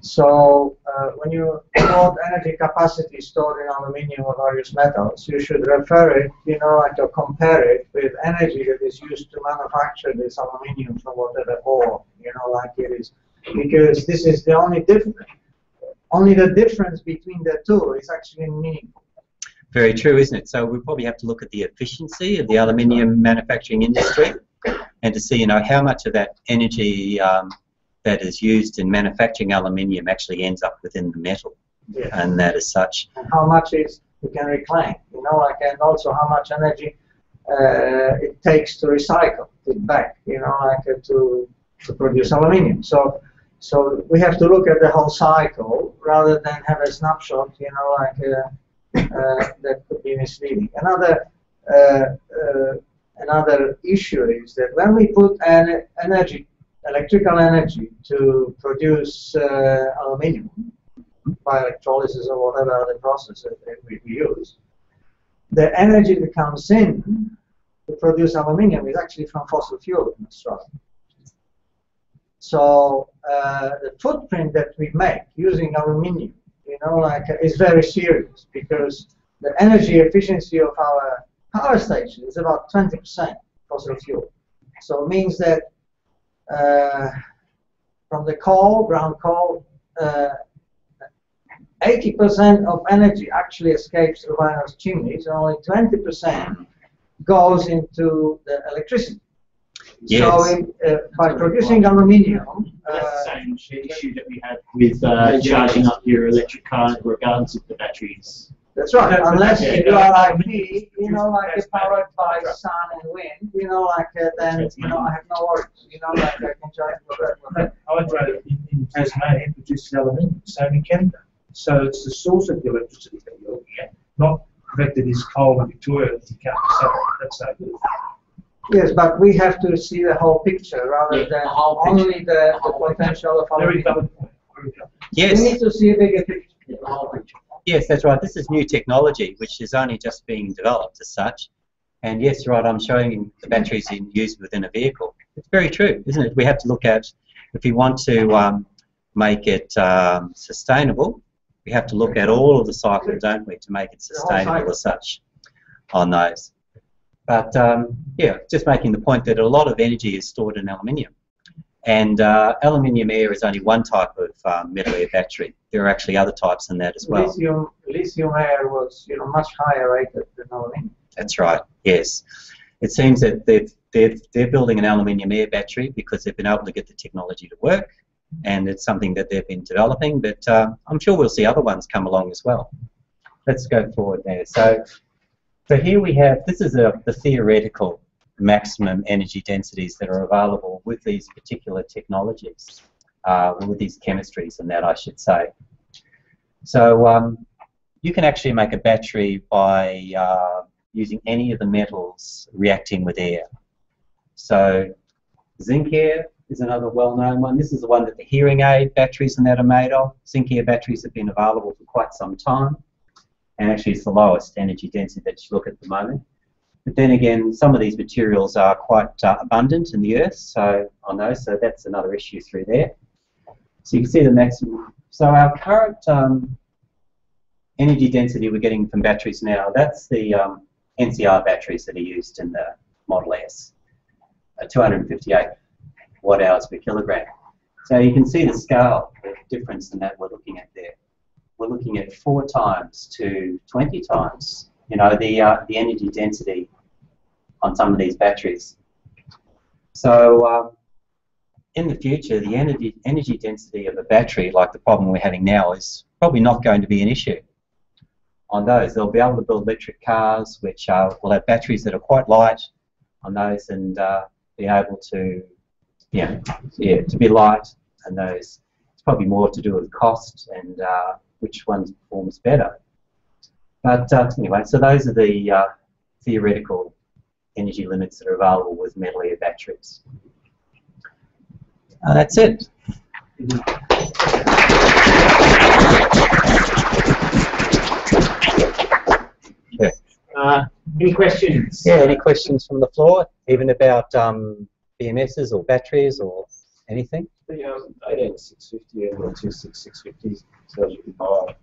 so uh, when you plot energy capacity stored in aluminium or various metals, you should refer it, you know, like to compare it with energy that is used to manufacture this aluminium from whatever ore, you know, like it is. Because this is the only difference. Only the difference between the two is actually meaningful. Very true, isn't it? So we probably have to look at the efficiency of the aluminium manufacturing industry and to see, you know, how much of that energy um, that is used in manufacturing aluminium actually ends up within the metal. Yes. And that is such. And how much is we can reclaim, you know, like, and also how much energy uh, it takes to recycle it back, you know, like uh, to, to produce aluminium. So, so we have to look at the whole cycle rather than have a snapshot, you know, like... Uh, Uh, that could be misleading. Another uh, uh, another issue is that when we put an energy, electrical energy, to produce uh, aluminium by electrolysis or whatever other process that we use, the energy that comes in to produce aluminium is actually from fossil fuel in Australia. So uh, the footprint that we make using aluminium, you know, like, uh, it's very serious because the energy efficiency of our power station is about twenty percent fossil fuel. So it means that uh, from the coal, brown coal, eighty percent uh, of energy actually escapes the refiner's chimneys, and only twenty percent goes into the electricity. Yes. So in, uh, by producing aluminium, that's the same issue that we had with uh, charging up your electric car regardless of the batteries. That's right, that's unless you are like me, you know, like it's powered by sun and wind, you know, like uh, then, you know, I have no worries, you know, like I can charge whatever. I would rather in Tasmania produce aluminium, same in Canada. So it's the source of the electricity that you're looking at, not corrected as coal in Victoria that you can't sell. That's so good. Yes, but we have to see the whole picture rather yeah, than the only picture. The, the, the potential of aluminium. Yes. We need to see a bigger picture. Yeah, the whole picture. Yes, that's right. This is new technology, which is only just being developed as such. And yes, right, I'm showing the batteries in use within a vehicle. It's very true, isn't it? We have to look at, if we want to um, make it um, sustainable, we have to look at all of the cycles, don't we, to make it sustainable as such on those. But um, yeah, just making the point that a lot of energy is stored in aluminium. And uh, aluminium air is only one type of um, metal air battery. There are actually other types in that as well. Lithium, lithium air was, you know, much higher rated than aluminium. That's right, yes. It seems that they've, they've, they're building an aluminium air battery because they've been able to get the technology to work, and it's something that they've been developing, but uh, I'm sure we'll see other ones come along as well. Let's go forward there. So. So here we have, this is a, the theoretical maximum energy densities that are available with these particular technologies, uh, with these chemistries and that, I should say. So um, you can actually make a battery by uh, using any of the metals reacting with air. So zinc air is another well-known one. This is the one that the hearing aid batteries and that are made of. Zinc air batteries have been available for quite some time. And actually it's the lowest energy density that you look at the moment. But then again, some of these materials are quite uh, abundant in the earth, so on those, so that's another issue through there. So you can see the maximum. So our current um, energy density we're getting from batteries now, that's the um, N C R batteries that are used in the Model S, uh, two hundred fifty-eight watt hours per kilogram. So you can see the scale, the difference in that we're looking at there. We're looking at four times to twenty times, you know, the uh, the energy density on some of these batteries. So uh, in the future, the energy energy density of a battery, like the problem we're having now, is probably not going to be an issue on those. They'll be able to build electric cars, which uh, will have batteries that are quite light, on those, and uh, be able to, yeah, yeah, to be light. And those, it's probably more to do with cost and uh, which one performs better. But uh, anyway, so those are the uh, theoretical energy limits that are available with metal air batteries. Uh, that's it. Yeah. Uh, any questions? Yeah, any questions from the floor, even about um, B M Ss or batteries or anything? The um, eighteen six fifty and the two six six fifty cells you can buy,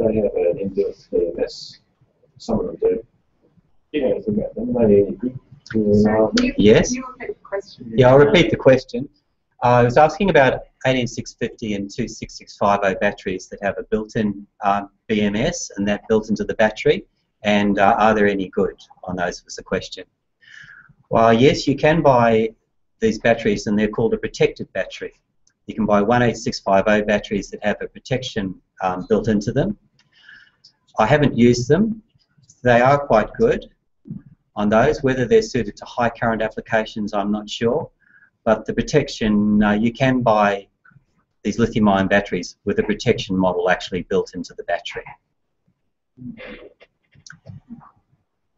they have an inbuilt B M S. Some of them do. You know anything about them? Are they any good? So can you, yes. Can you repeat the question? Yeah, I'll repeat the question. Uh, I was asking about eighteen six fifty and two six six five zero batteries that have a built-in uh, B M S and that built into the battery, and uh, are there any good on those was the question. Well, yes, you can buy these batteries, and they're called a protected battery. You can buy one eight six five zero batteries that have a protection um, built into them. I haven't used them. They are quite good on those. Whether they're suited to high current applications, I'm not sure. But the protection, uh, you can buy these lithium-ion batteries with a protection model actually built into the battery.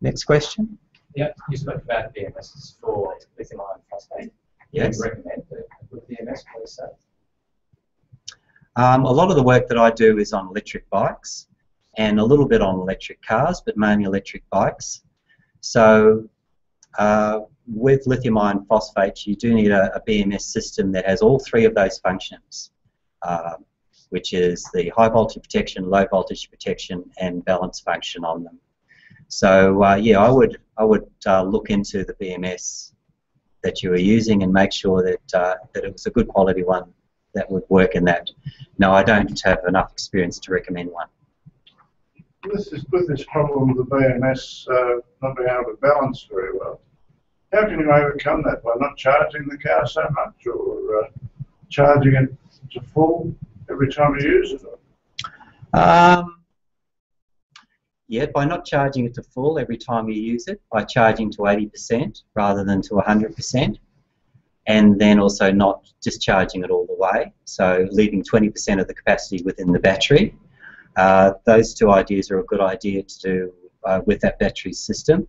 Next question? Yeah, you spoke about B M Ss for lithium-ion phosphate. Yes. Do you recommend a good B M S for this? Um, a lot of the work that I do is on electric bikes and a little bit on electric cars, but mainly electric bikes. So uh, with lithium-ion phosphate, you do need a, a B M S system that has all three of those functions, uh, which is the high voltage protection, low voltage protection, and balance function on them. So uh, yeah, I would I would uh, look into the B M S that you were using and make sure that uh, that it was a good quality one that would work in that. No, I don't have enough experience to recommend one. This is with this problem of the B M S uh, not being able to balance very well. How can you overcome that? By not charging the car so much, or uh, charging it to full every time you use it? Um, Yeah, by not charging it to full every time you use it, by charging to eighty percent rather than to one hundred percent, and then also not discharging it all the way, so leaving twenty percent of the capacity within the battery. Uh, those two ideas are a good idea to do uh, with that battery system.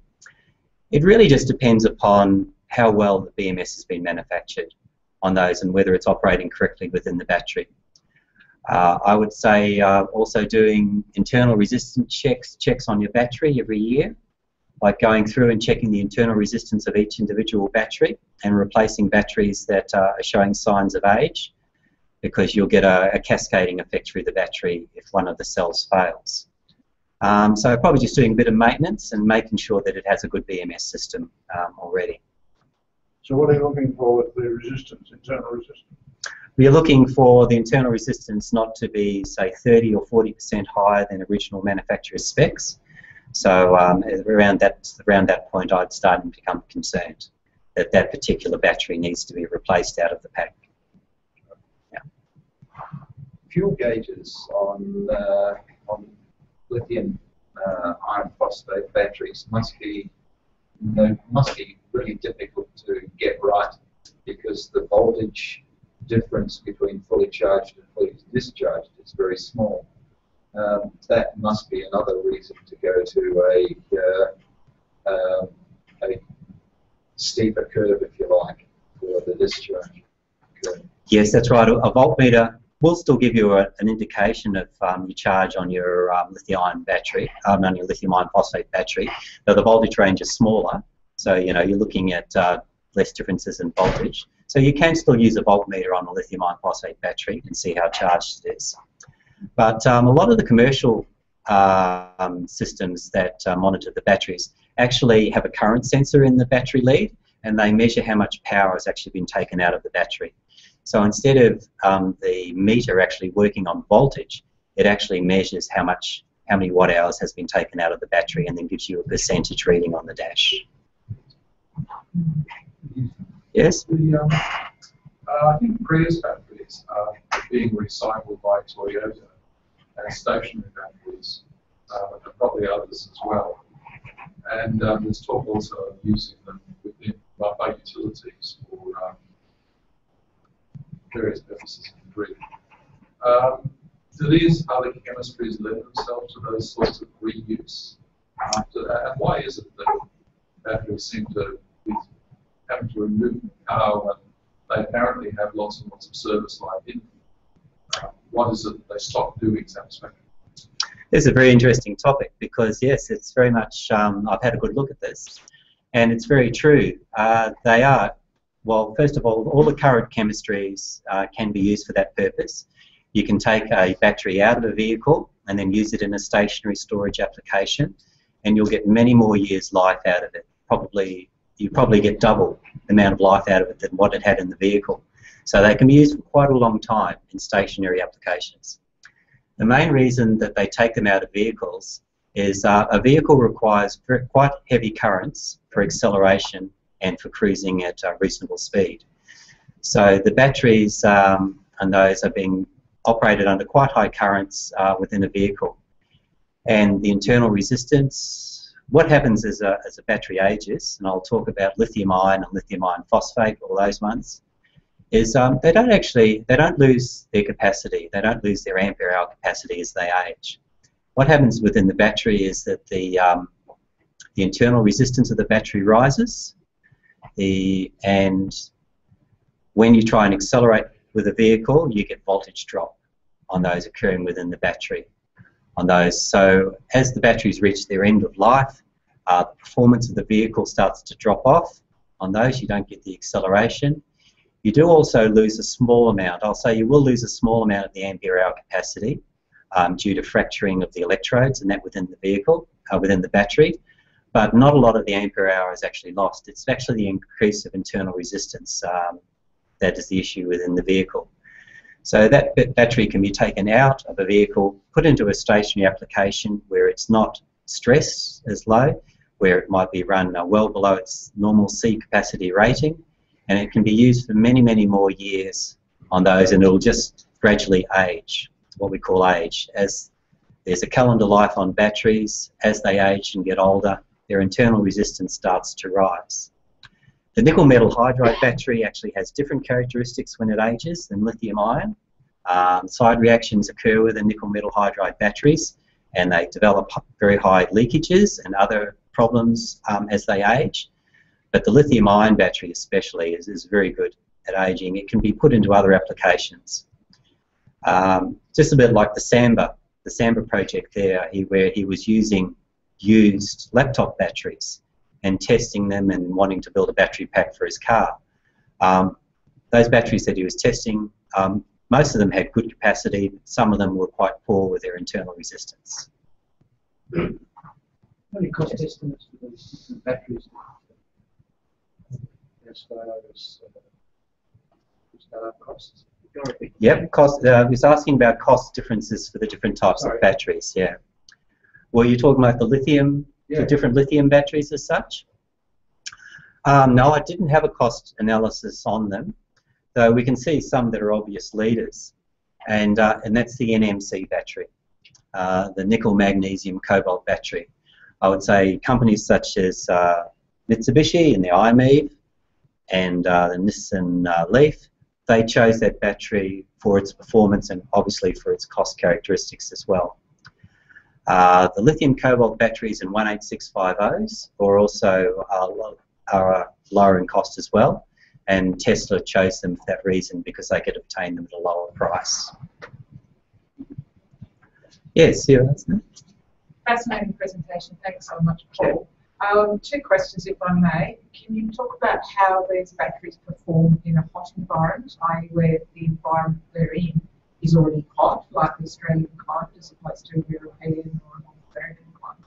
It really just depends upon how well the B M S has been manufactured on those and whether it's operating correctly within the battery. Uh, I would say uh, also doing internal resistance checks, checks on your battery every year, like going through and checking the internal resistance of each individual battery and replacing batteries that uh, are showing signs of age, because you'll get a, a cascading effect through the battery if one of the cells fails. Um, so probably just doing a bit of maintenance and making sure that it has a good B M S system um, already. So what are you looking for with the resistance, internal resistance? We're looking for the internal resistance not to be, say, thirty or forty percent higher than original manufacturer's specs. So um, around that around that point, I'd start to become concerned that that particular battery needs to be replaced out of the pack. Yeah. Fuel gauges on uh, on lithium uh, iron phosphate batteries must be they must be really difficult to get right, because the voltage difference between fully charged and fully discharged is very small. Um, that must be another reason to go to a, uh, um, a steeper curve, if you like, for the discharge curve. Yes, that's right. A voltmeter will still give you a, an indication of um, your charge on your um, lithium-ion battery, um, on your lithium-ion phosphate battery. Though the voltage range is smaller, so you know you're looking at uh, less differences in voltage. So you can still use a voltmeter on a lithium-ion phosphate battery and see how charged it is. But um, a lot of the commercial uh, um, systems that uh, monitor the batteries actually have a current sensor in the battery lead, and they measure how much power has actually been taken out of the battery. So instead of um, the meter actually working on voltage, it actually measures how much, how many watt hours has been taken out of the battery, and then gives you a percentage reading on the dash. Yes? The, um, uh, I think Prius batteries are being recycled by Toyota as stationary batteries, uh, but probably others as well. And um, there's talk also of using them with by, by utilities for um, various purposes in the grid. Um, do these other chemistries lend themselves to those sorts of reuse? After that? And why is it that batteries seem to be having to remove the car when they apparently have lots and lots of service life in them? Um, what is it that they stop doing satisfactorily? It's a very interesting topic because, yes, it's very much, um, I've had a good look at this, and it's very true. Uh, they are, well, first of all, all the current chemistries uh, can be used for that purpose. You can take a battery out of a vehicle and then use it in a stationary storage application, and you'll get many more years' life out of it. Probably, you probably get double the amount of life out of it than what it had in the vehicle. So they can be used for quite a long time in stationary applications. The main reason that they take them out of vehicles is uh, a vehicle requires quite heavy currents for acceleration and for cruising at uh, reasonable speed. So the batteries um, and those are being operated under quite high currents uh, within a vehicle. And the internal resistance, what happens as a, as a battery ages, and I'll talk about lithium ion and lithium ion phosphate, all those ones, is um, they don't actually, they don't lose their capacity, they don't lose their ampere hour capacity as they age. What happens within the battery is that the, um, the internal resistance of the battery rises, the, and when you try and accelerate with a vehicle, you get voltage drop on those occurring within the battery. On those, so as the batteries reach their end of life, uh, the performance of the vehicle starts to drop off. On those, you don't get the acceleration. You do also lose a small amount. I'll say you will lose a small amount of the ampere hour capacity um, due to fracturing of the electrodes and that within the vehicle, uh, within the battery, but not a lot of the ampere hour is actually lost. It's actually the increase of internal resistance um, that is the issue within the vehicle. So that battery can be taken out of a vehicle, put into a stationary application where it's not stressed as low, where it might be run well below its normal C capacity rating, and it can be used for many, many more years on those, and it'll just gradually age. It's what we call age. As there's a calendar life on batteries, as they age and get older, their internal resistance starts to rise. The nickel metal hydride battery actually has different characteristics when it ages than lithium ion. Um, side reactions occur with the nickel metal hydride batteries, and they develop very high leakages and other problems um, as they age. But the lithium ion battery especially is, is very good at aging. It can be put into other applications. Um, just a bit like the Samba, the Samba project there, he, where he was using used laptop batteries and testing them and wanting to build a battery pack for his car. Um, those batteries that he was testing, um, most of them had good capacity, but some of them were quite poor with their internal resistance. How many cost estimates for those batteries? Yep, cost. Uh, I was asking about cost differences for the different types Sorry. of batteries. Yeah. Well, you're talking about the lithium, yeah. the different lithium batteries as such. Um, no, I didn't have a cost analysis on them, though we can see some that are obvious leaders, and uh, and that's the N M C battery, uh, the nickel magnesium cobalt battery. I would say companies such as uh, Mitsubishi and the I M E V and uh, the Nissan uh, Leaf, they chose that battery for its performance and obviously for its cost characteristics as well. Uh, the lithium cobalt batteries in one eight six five zeros are also uh, are lower in cost as well, and Tesla chose them for that reason because they could obtain them at a lower price. Yes, yeah, isn't it? Fascinating presentation. Thanks so much, Paul. Um, two questions, if I may. Can you talk about how these batteries perform in a hot environment, that is where the environment they're in is already hot, like the Australian climate as opposed to a European or a North American climate?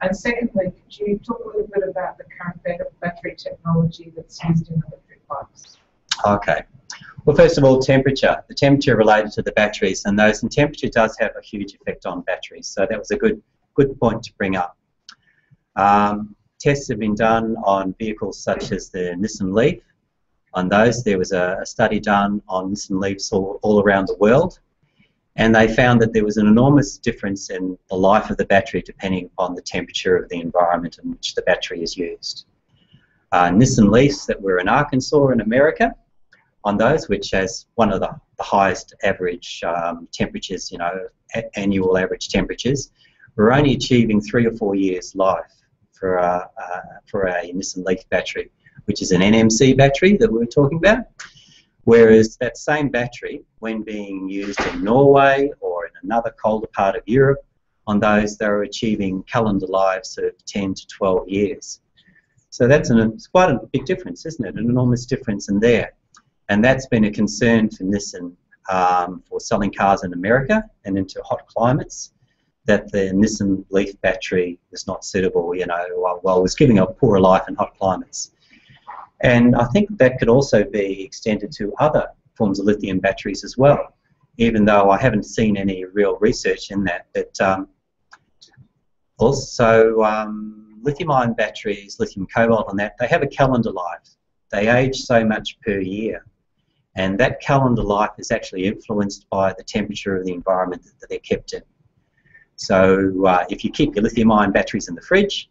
And secondly, could you talk a little bit about the current battery technology that's used in electric bikes? Okay. Well, first of all, temperature. The temperature related to the batteries, and those, and temperature does have a huge effect on batteries, so that was a good, good point to bring up. Um, tests have been done on vehicles such as the Nissan Leaf. On those, there was a, a study done on Nissan Leafs all, all around the world, and they found that there was an enormous difference in the life of the battery depending upon the temperature of the environment in which the battery is used. uh, Nissan Leafs that were in Arkansas in America, on those, which has one of the, the highest average um, temperatures, you know, a annual average temperatures, we're only achieving three or four years life for a, uh, for a Nissan Leaf battery, which is an N M C battery that we were talking about. Whereas that same battery, when being used in Norway or in another colder part of Europe, on those they're achieving calendar lives of ten to twelve years. So that's an, it's quite a big difference, isn't it? An enormous difference in there. And that's been a concern for Nissan um, for selling cars in America and into hot climates, that the Nissan Leaf battery was not suitable, you know, while, while it was giving a poorer life in hot climates. And I think that could also be extended to other forms of lithium batteries as well, even though I haven't seen any real research in that. But um, also um, lithium-ion batteries, lithium cobalt and that, they have a calendar life. They age so much per year. And that calendar life is actually influenced by the temperature of the environment that they're kept in. So uh, if you keep your lithium-ion batteries in the fridge,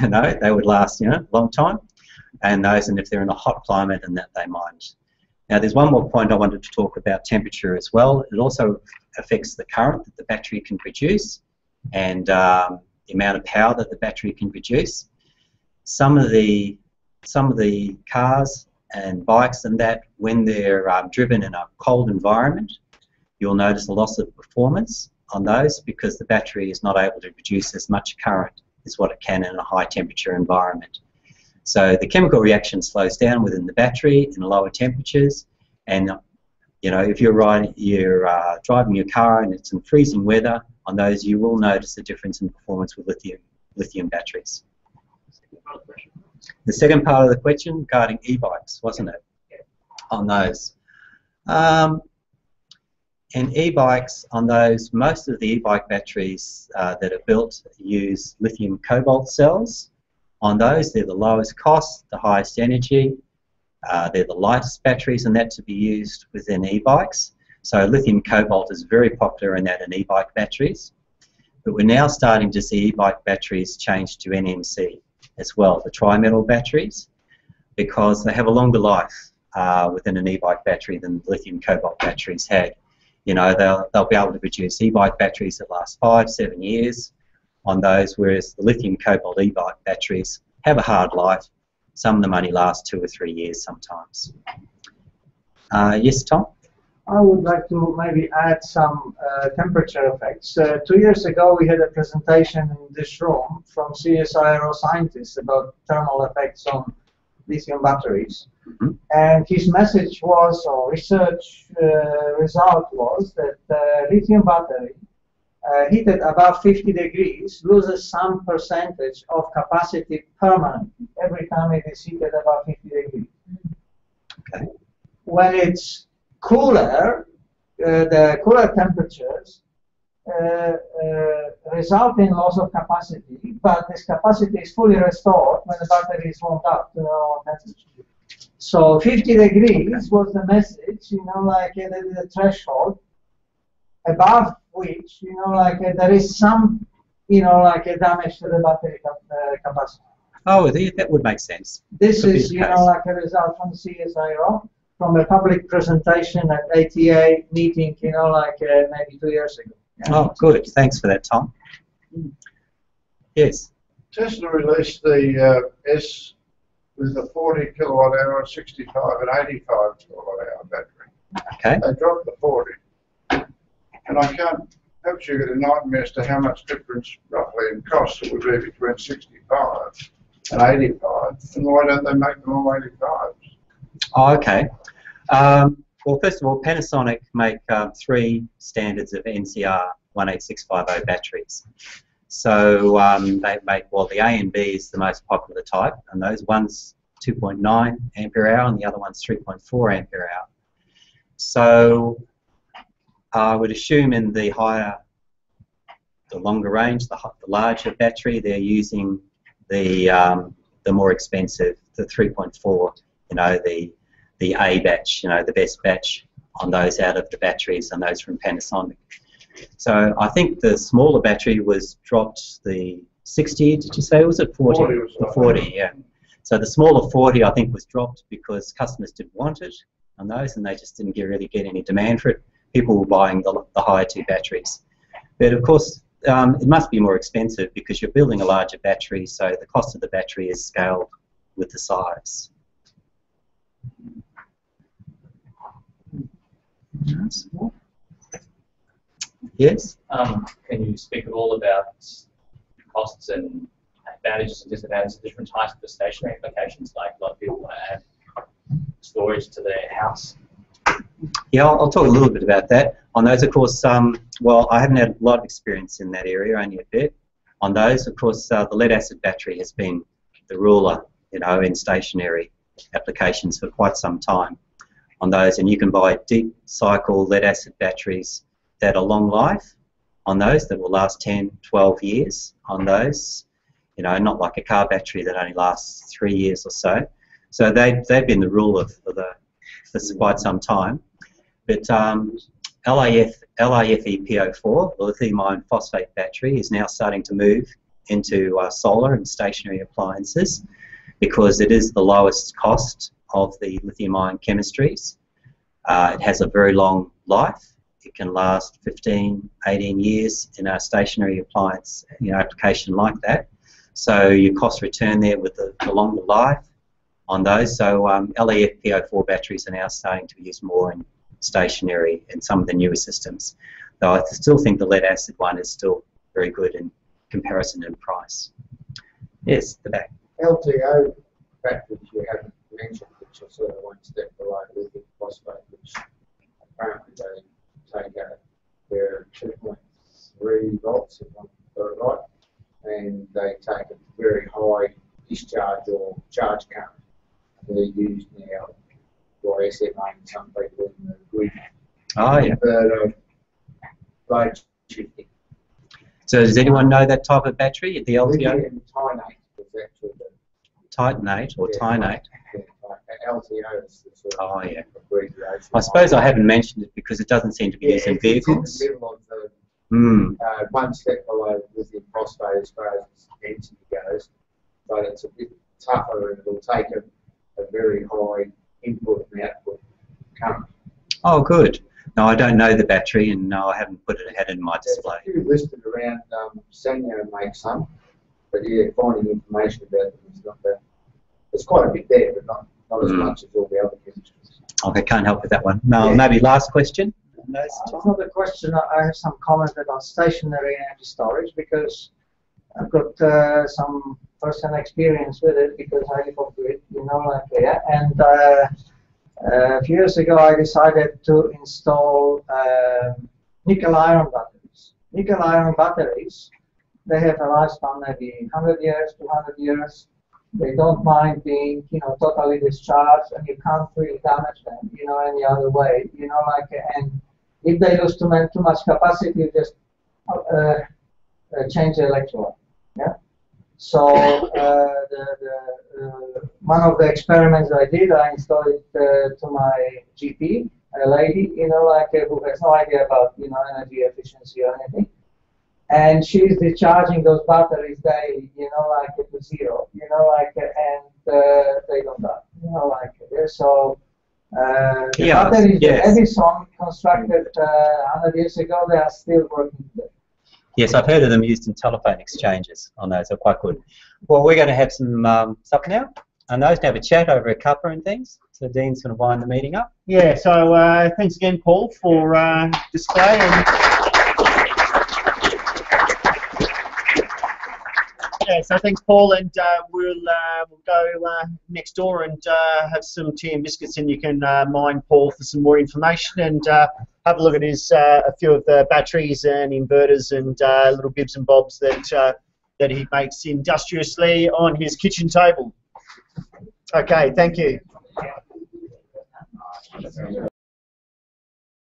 you know, they would last, you know, a long time. And those, and if they're in a hot climate, and that they might. Now, there's one more point I wanted to talk about temperature as well. It also affects the current that the battery can produce and um, the amount of power that the battery can produce. Some of the some of the cars and bikes and that, when they're um, driven in a cold environment, you'll notice a loss of performance on those because the battery is not able to produce as much current as what it can in a high temperature environment. So the chemical reaction slows down within the battery in lower temperatures, and you know, if you're riding, you're uh, driving your car and it's in freezing weather, on those you will notice a difference in performance with lithium lithium batteries. The second part of the question regarding e-bikes, wasn't it? Yeah. On those, um, and e-bikes on those, most of the e-bike batteries uh, that are built use lithium cobalt cells. On those, they're the lowest cost, the highest energy, uh, they're the lightest batteries, and that to be used within e-bikes. So lithium cobalt is very popular in that in e-bike batteries. But we're now starting to see e-bike batteries change to N M C as well, the tri-metal batteries, because they have a longer life uh, within an e-bike battery than lithium cobalt batteries had. You know, they'll, they'll be able to produce e-bike batteries that last five, seven years, on those, whereas the lithium cobalt e-bike batteries have a hard life. Some of them only last two or three years sometimes. Uh, yes, Tom? I would like to maybe add some uh, temperature effects. Uh, two years ago we had a presentation in this room from C S I R O scientists about thermal effects on lithium batteries. Mm-hmm. And his message was, or research uh, result was, that uh, lithium battery Uh, heated above fifty degrees loses some percentage of capacity permanently every time it is heated above fifty degrees. Okay. When it's cooler, uh, the cooler temperatures uh, uh, result in loss of capacity, but this capacity is fully restored when the battery is warmed up to the lower temperature. So fifty degrees was the message, you know, like uh, the, the threshold above which, you know, like uh, there is some, you know, like a uh, damage to the battery cap uh, capacity. Oh, that would make sense. This is, you know, like a result from C S I R O, from a public presentation at A T A meeting, you know, like uh, maybe two years ago. Yeah. Oh, good. Thanks for that, Tom. Mm. Yes. Tesla released the uh, S with a forty kilowatt hour, sixty-five, and eighty-five kilowatt hour battery. Okay. They dropped the forty. And I can't, perhaps you get a nightmare as to how much difference roughly in cost it would be between sixty-five and eighty-five, and why don't they make them all eighty-fives? Oh, okay. Um, well, first of all, Panasonic make um, three standards of N C R one eight six five zero batteries. So um, they make, well, the A and B is the most popular type, and those one's two point nine ampere hour and the other one's three point four ampere hour. So I would assume in the higher, the longer range, the, the larger battery, they're using the um, the more expensive, the three point four, you know, the the A batch, you know, the best batch on those out of the batteries and those from Panasonic. So I think the smaller battery was dropped, the sixty, did you say, was it forty? forty, the forty, yeah. So the smaller forty, I think, was dropped because customers didn't want it on those, and they just didn't get, really get any demand for it. People were buying the, the higher tier batteries. But of course, um, it must be more expensive because you're building a larger battery, so the cost of the battery is scaled with the size. Yes? Um, can you speak at all about costs and advantages and disadvantages of different types of stationary applications, like a lot of people add storage to their house? Yeah, I'll, I'll talk a little bit about that. On those, of course, um, well, I haven't had a lot of experience in that area, only a bit. On those, of course, uh, the lead-acid battery has been the ruler, you know, in stationary applications for quite some time. On those, and you can buy deep cycle lead-acid batteries that are long life on those, that will last ten, twelve years on those. You know, not like a car battery that only lasts three years or so. So they, they've been the ruler for the for quite some time. But um, L I F E P O four, the lithium iron phosphate battery, is now starting to move into uh, solar and stationary appliances because it is the lowest cost of the lithium ion chemistries. Uh, it has a very long life. It can last fifteen, eighteen years in a stationary appliance, you know, application like that. So your cost return there with the, the longer life on those. So um, L E F P O four batteries are now starting to be used more in stationary and some of the newer systems. Though I still think the lead acid one is still very good in comparison in price. Yes, the back. L T O batteries you haven't mentioned, which are sort of one step below lithium phosphate, which apparently they take out their two point three volts, if I'm right, and they take a very high discharge or charge current. They're used now by S M A and some people in the grid. Oh, yeah. But, uh, shifting. So does anyone know that type of battery, the L T O? Titanate is actually the Titanate or yeah, Titanate. Yeah. L T O is the sort of oh, yeah. I suppose I haven't mentioned it because it doesn't seem to be yeah, used in vehicles. It's in the middle of the mm. uh, one step below lithium phosphate as far as density goes, but it's a bit tougher and it'll take a, a very high input and output current. Oh, good. No, I don't know the battery, and no, I haven't put it ahead in my display. There's a few listed around. um, Sanyo makes some, but yeah, finding information about them is not that. There's quite a bit there, but not. Not as much as all the other industries. Okay, can't help with that one. No, yeah. Maybe last question. No, another question. I have some comment about stationary energy storage because I've got uh, some personal experience with it because I live off grid in Northern Australia. And uh, a few years ago, I decided to install uh, nickel iron batteries. Nickel iron batteries, they have a lifespan maybe one hundred years, two hundred years. They don't mind being, you know, totally discharged, and you can't really damage them, you know, any other way, you know, like, and if they lose too much capacity, you just uh, uh, change the electrolyte, yeah? So, uh, the, the, uh, one of the experiments I did, I installed it uh, to my G P, a lady, you know, like, uh, who has no idea about, you know, energy efficiency or anything. And she's discharging those batteries daily, you know, like to zero, you know, like, and uh, they don't die, you know, like, so. Uh, yeah, batteries yes. that Edison constructed uh, one hundred years ago, they are still working today. Yes, I've heard of them used in telephone exchanges on those, they're quite good. Well, we're going to have some um, stuff now, and those to have a chat over a cuppa and things. So Dean's going to wind the meeting up. Yeah, so uh, thanks again, Paul, for uh, display and. Yeah, so thanks, Paul, and uh, we'll uh, we'll go uh, next door and uh, have some tea and biscuits, and you can uh, mine Paul for some more information and uh, have a look at his uh, a few of the batteries and inverters and uh, little bibs and bobs that uh, that he makes industriously on his kitchen table. Okay, thank you.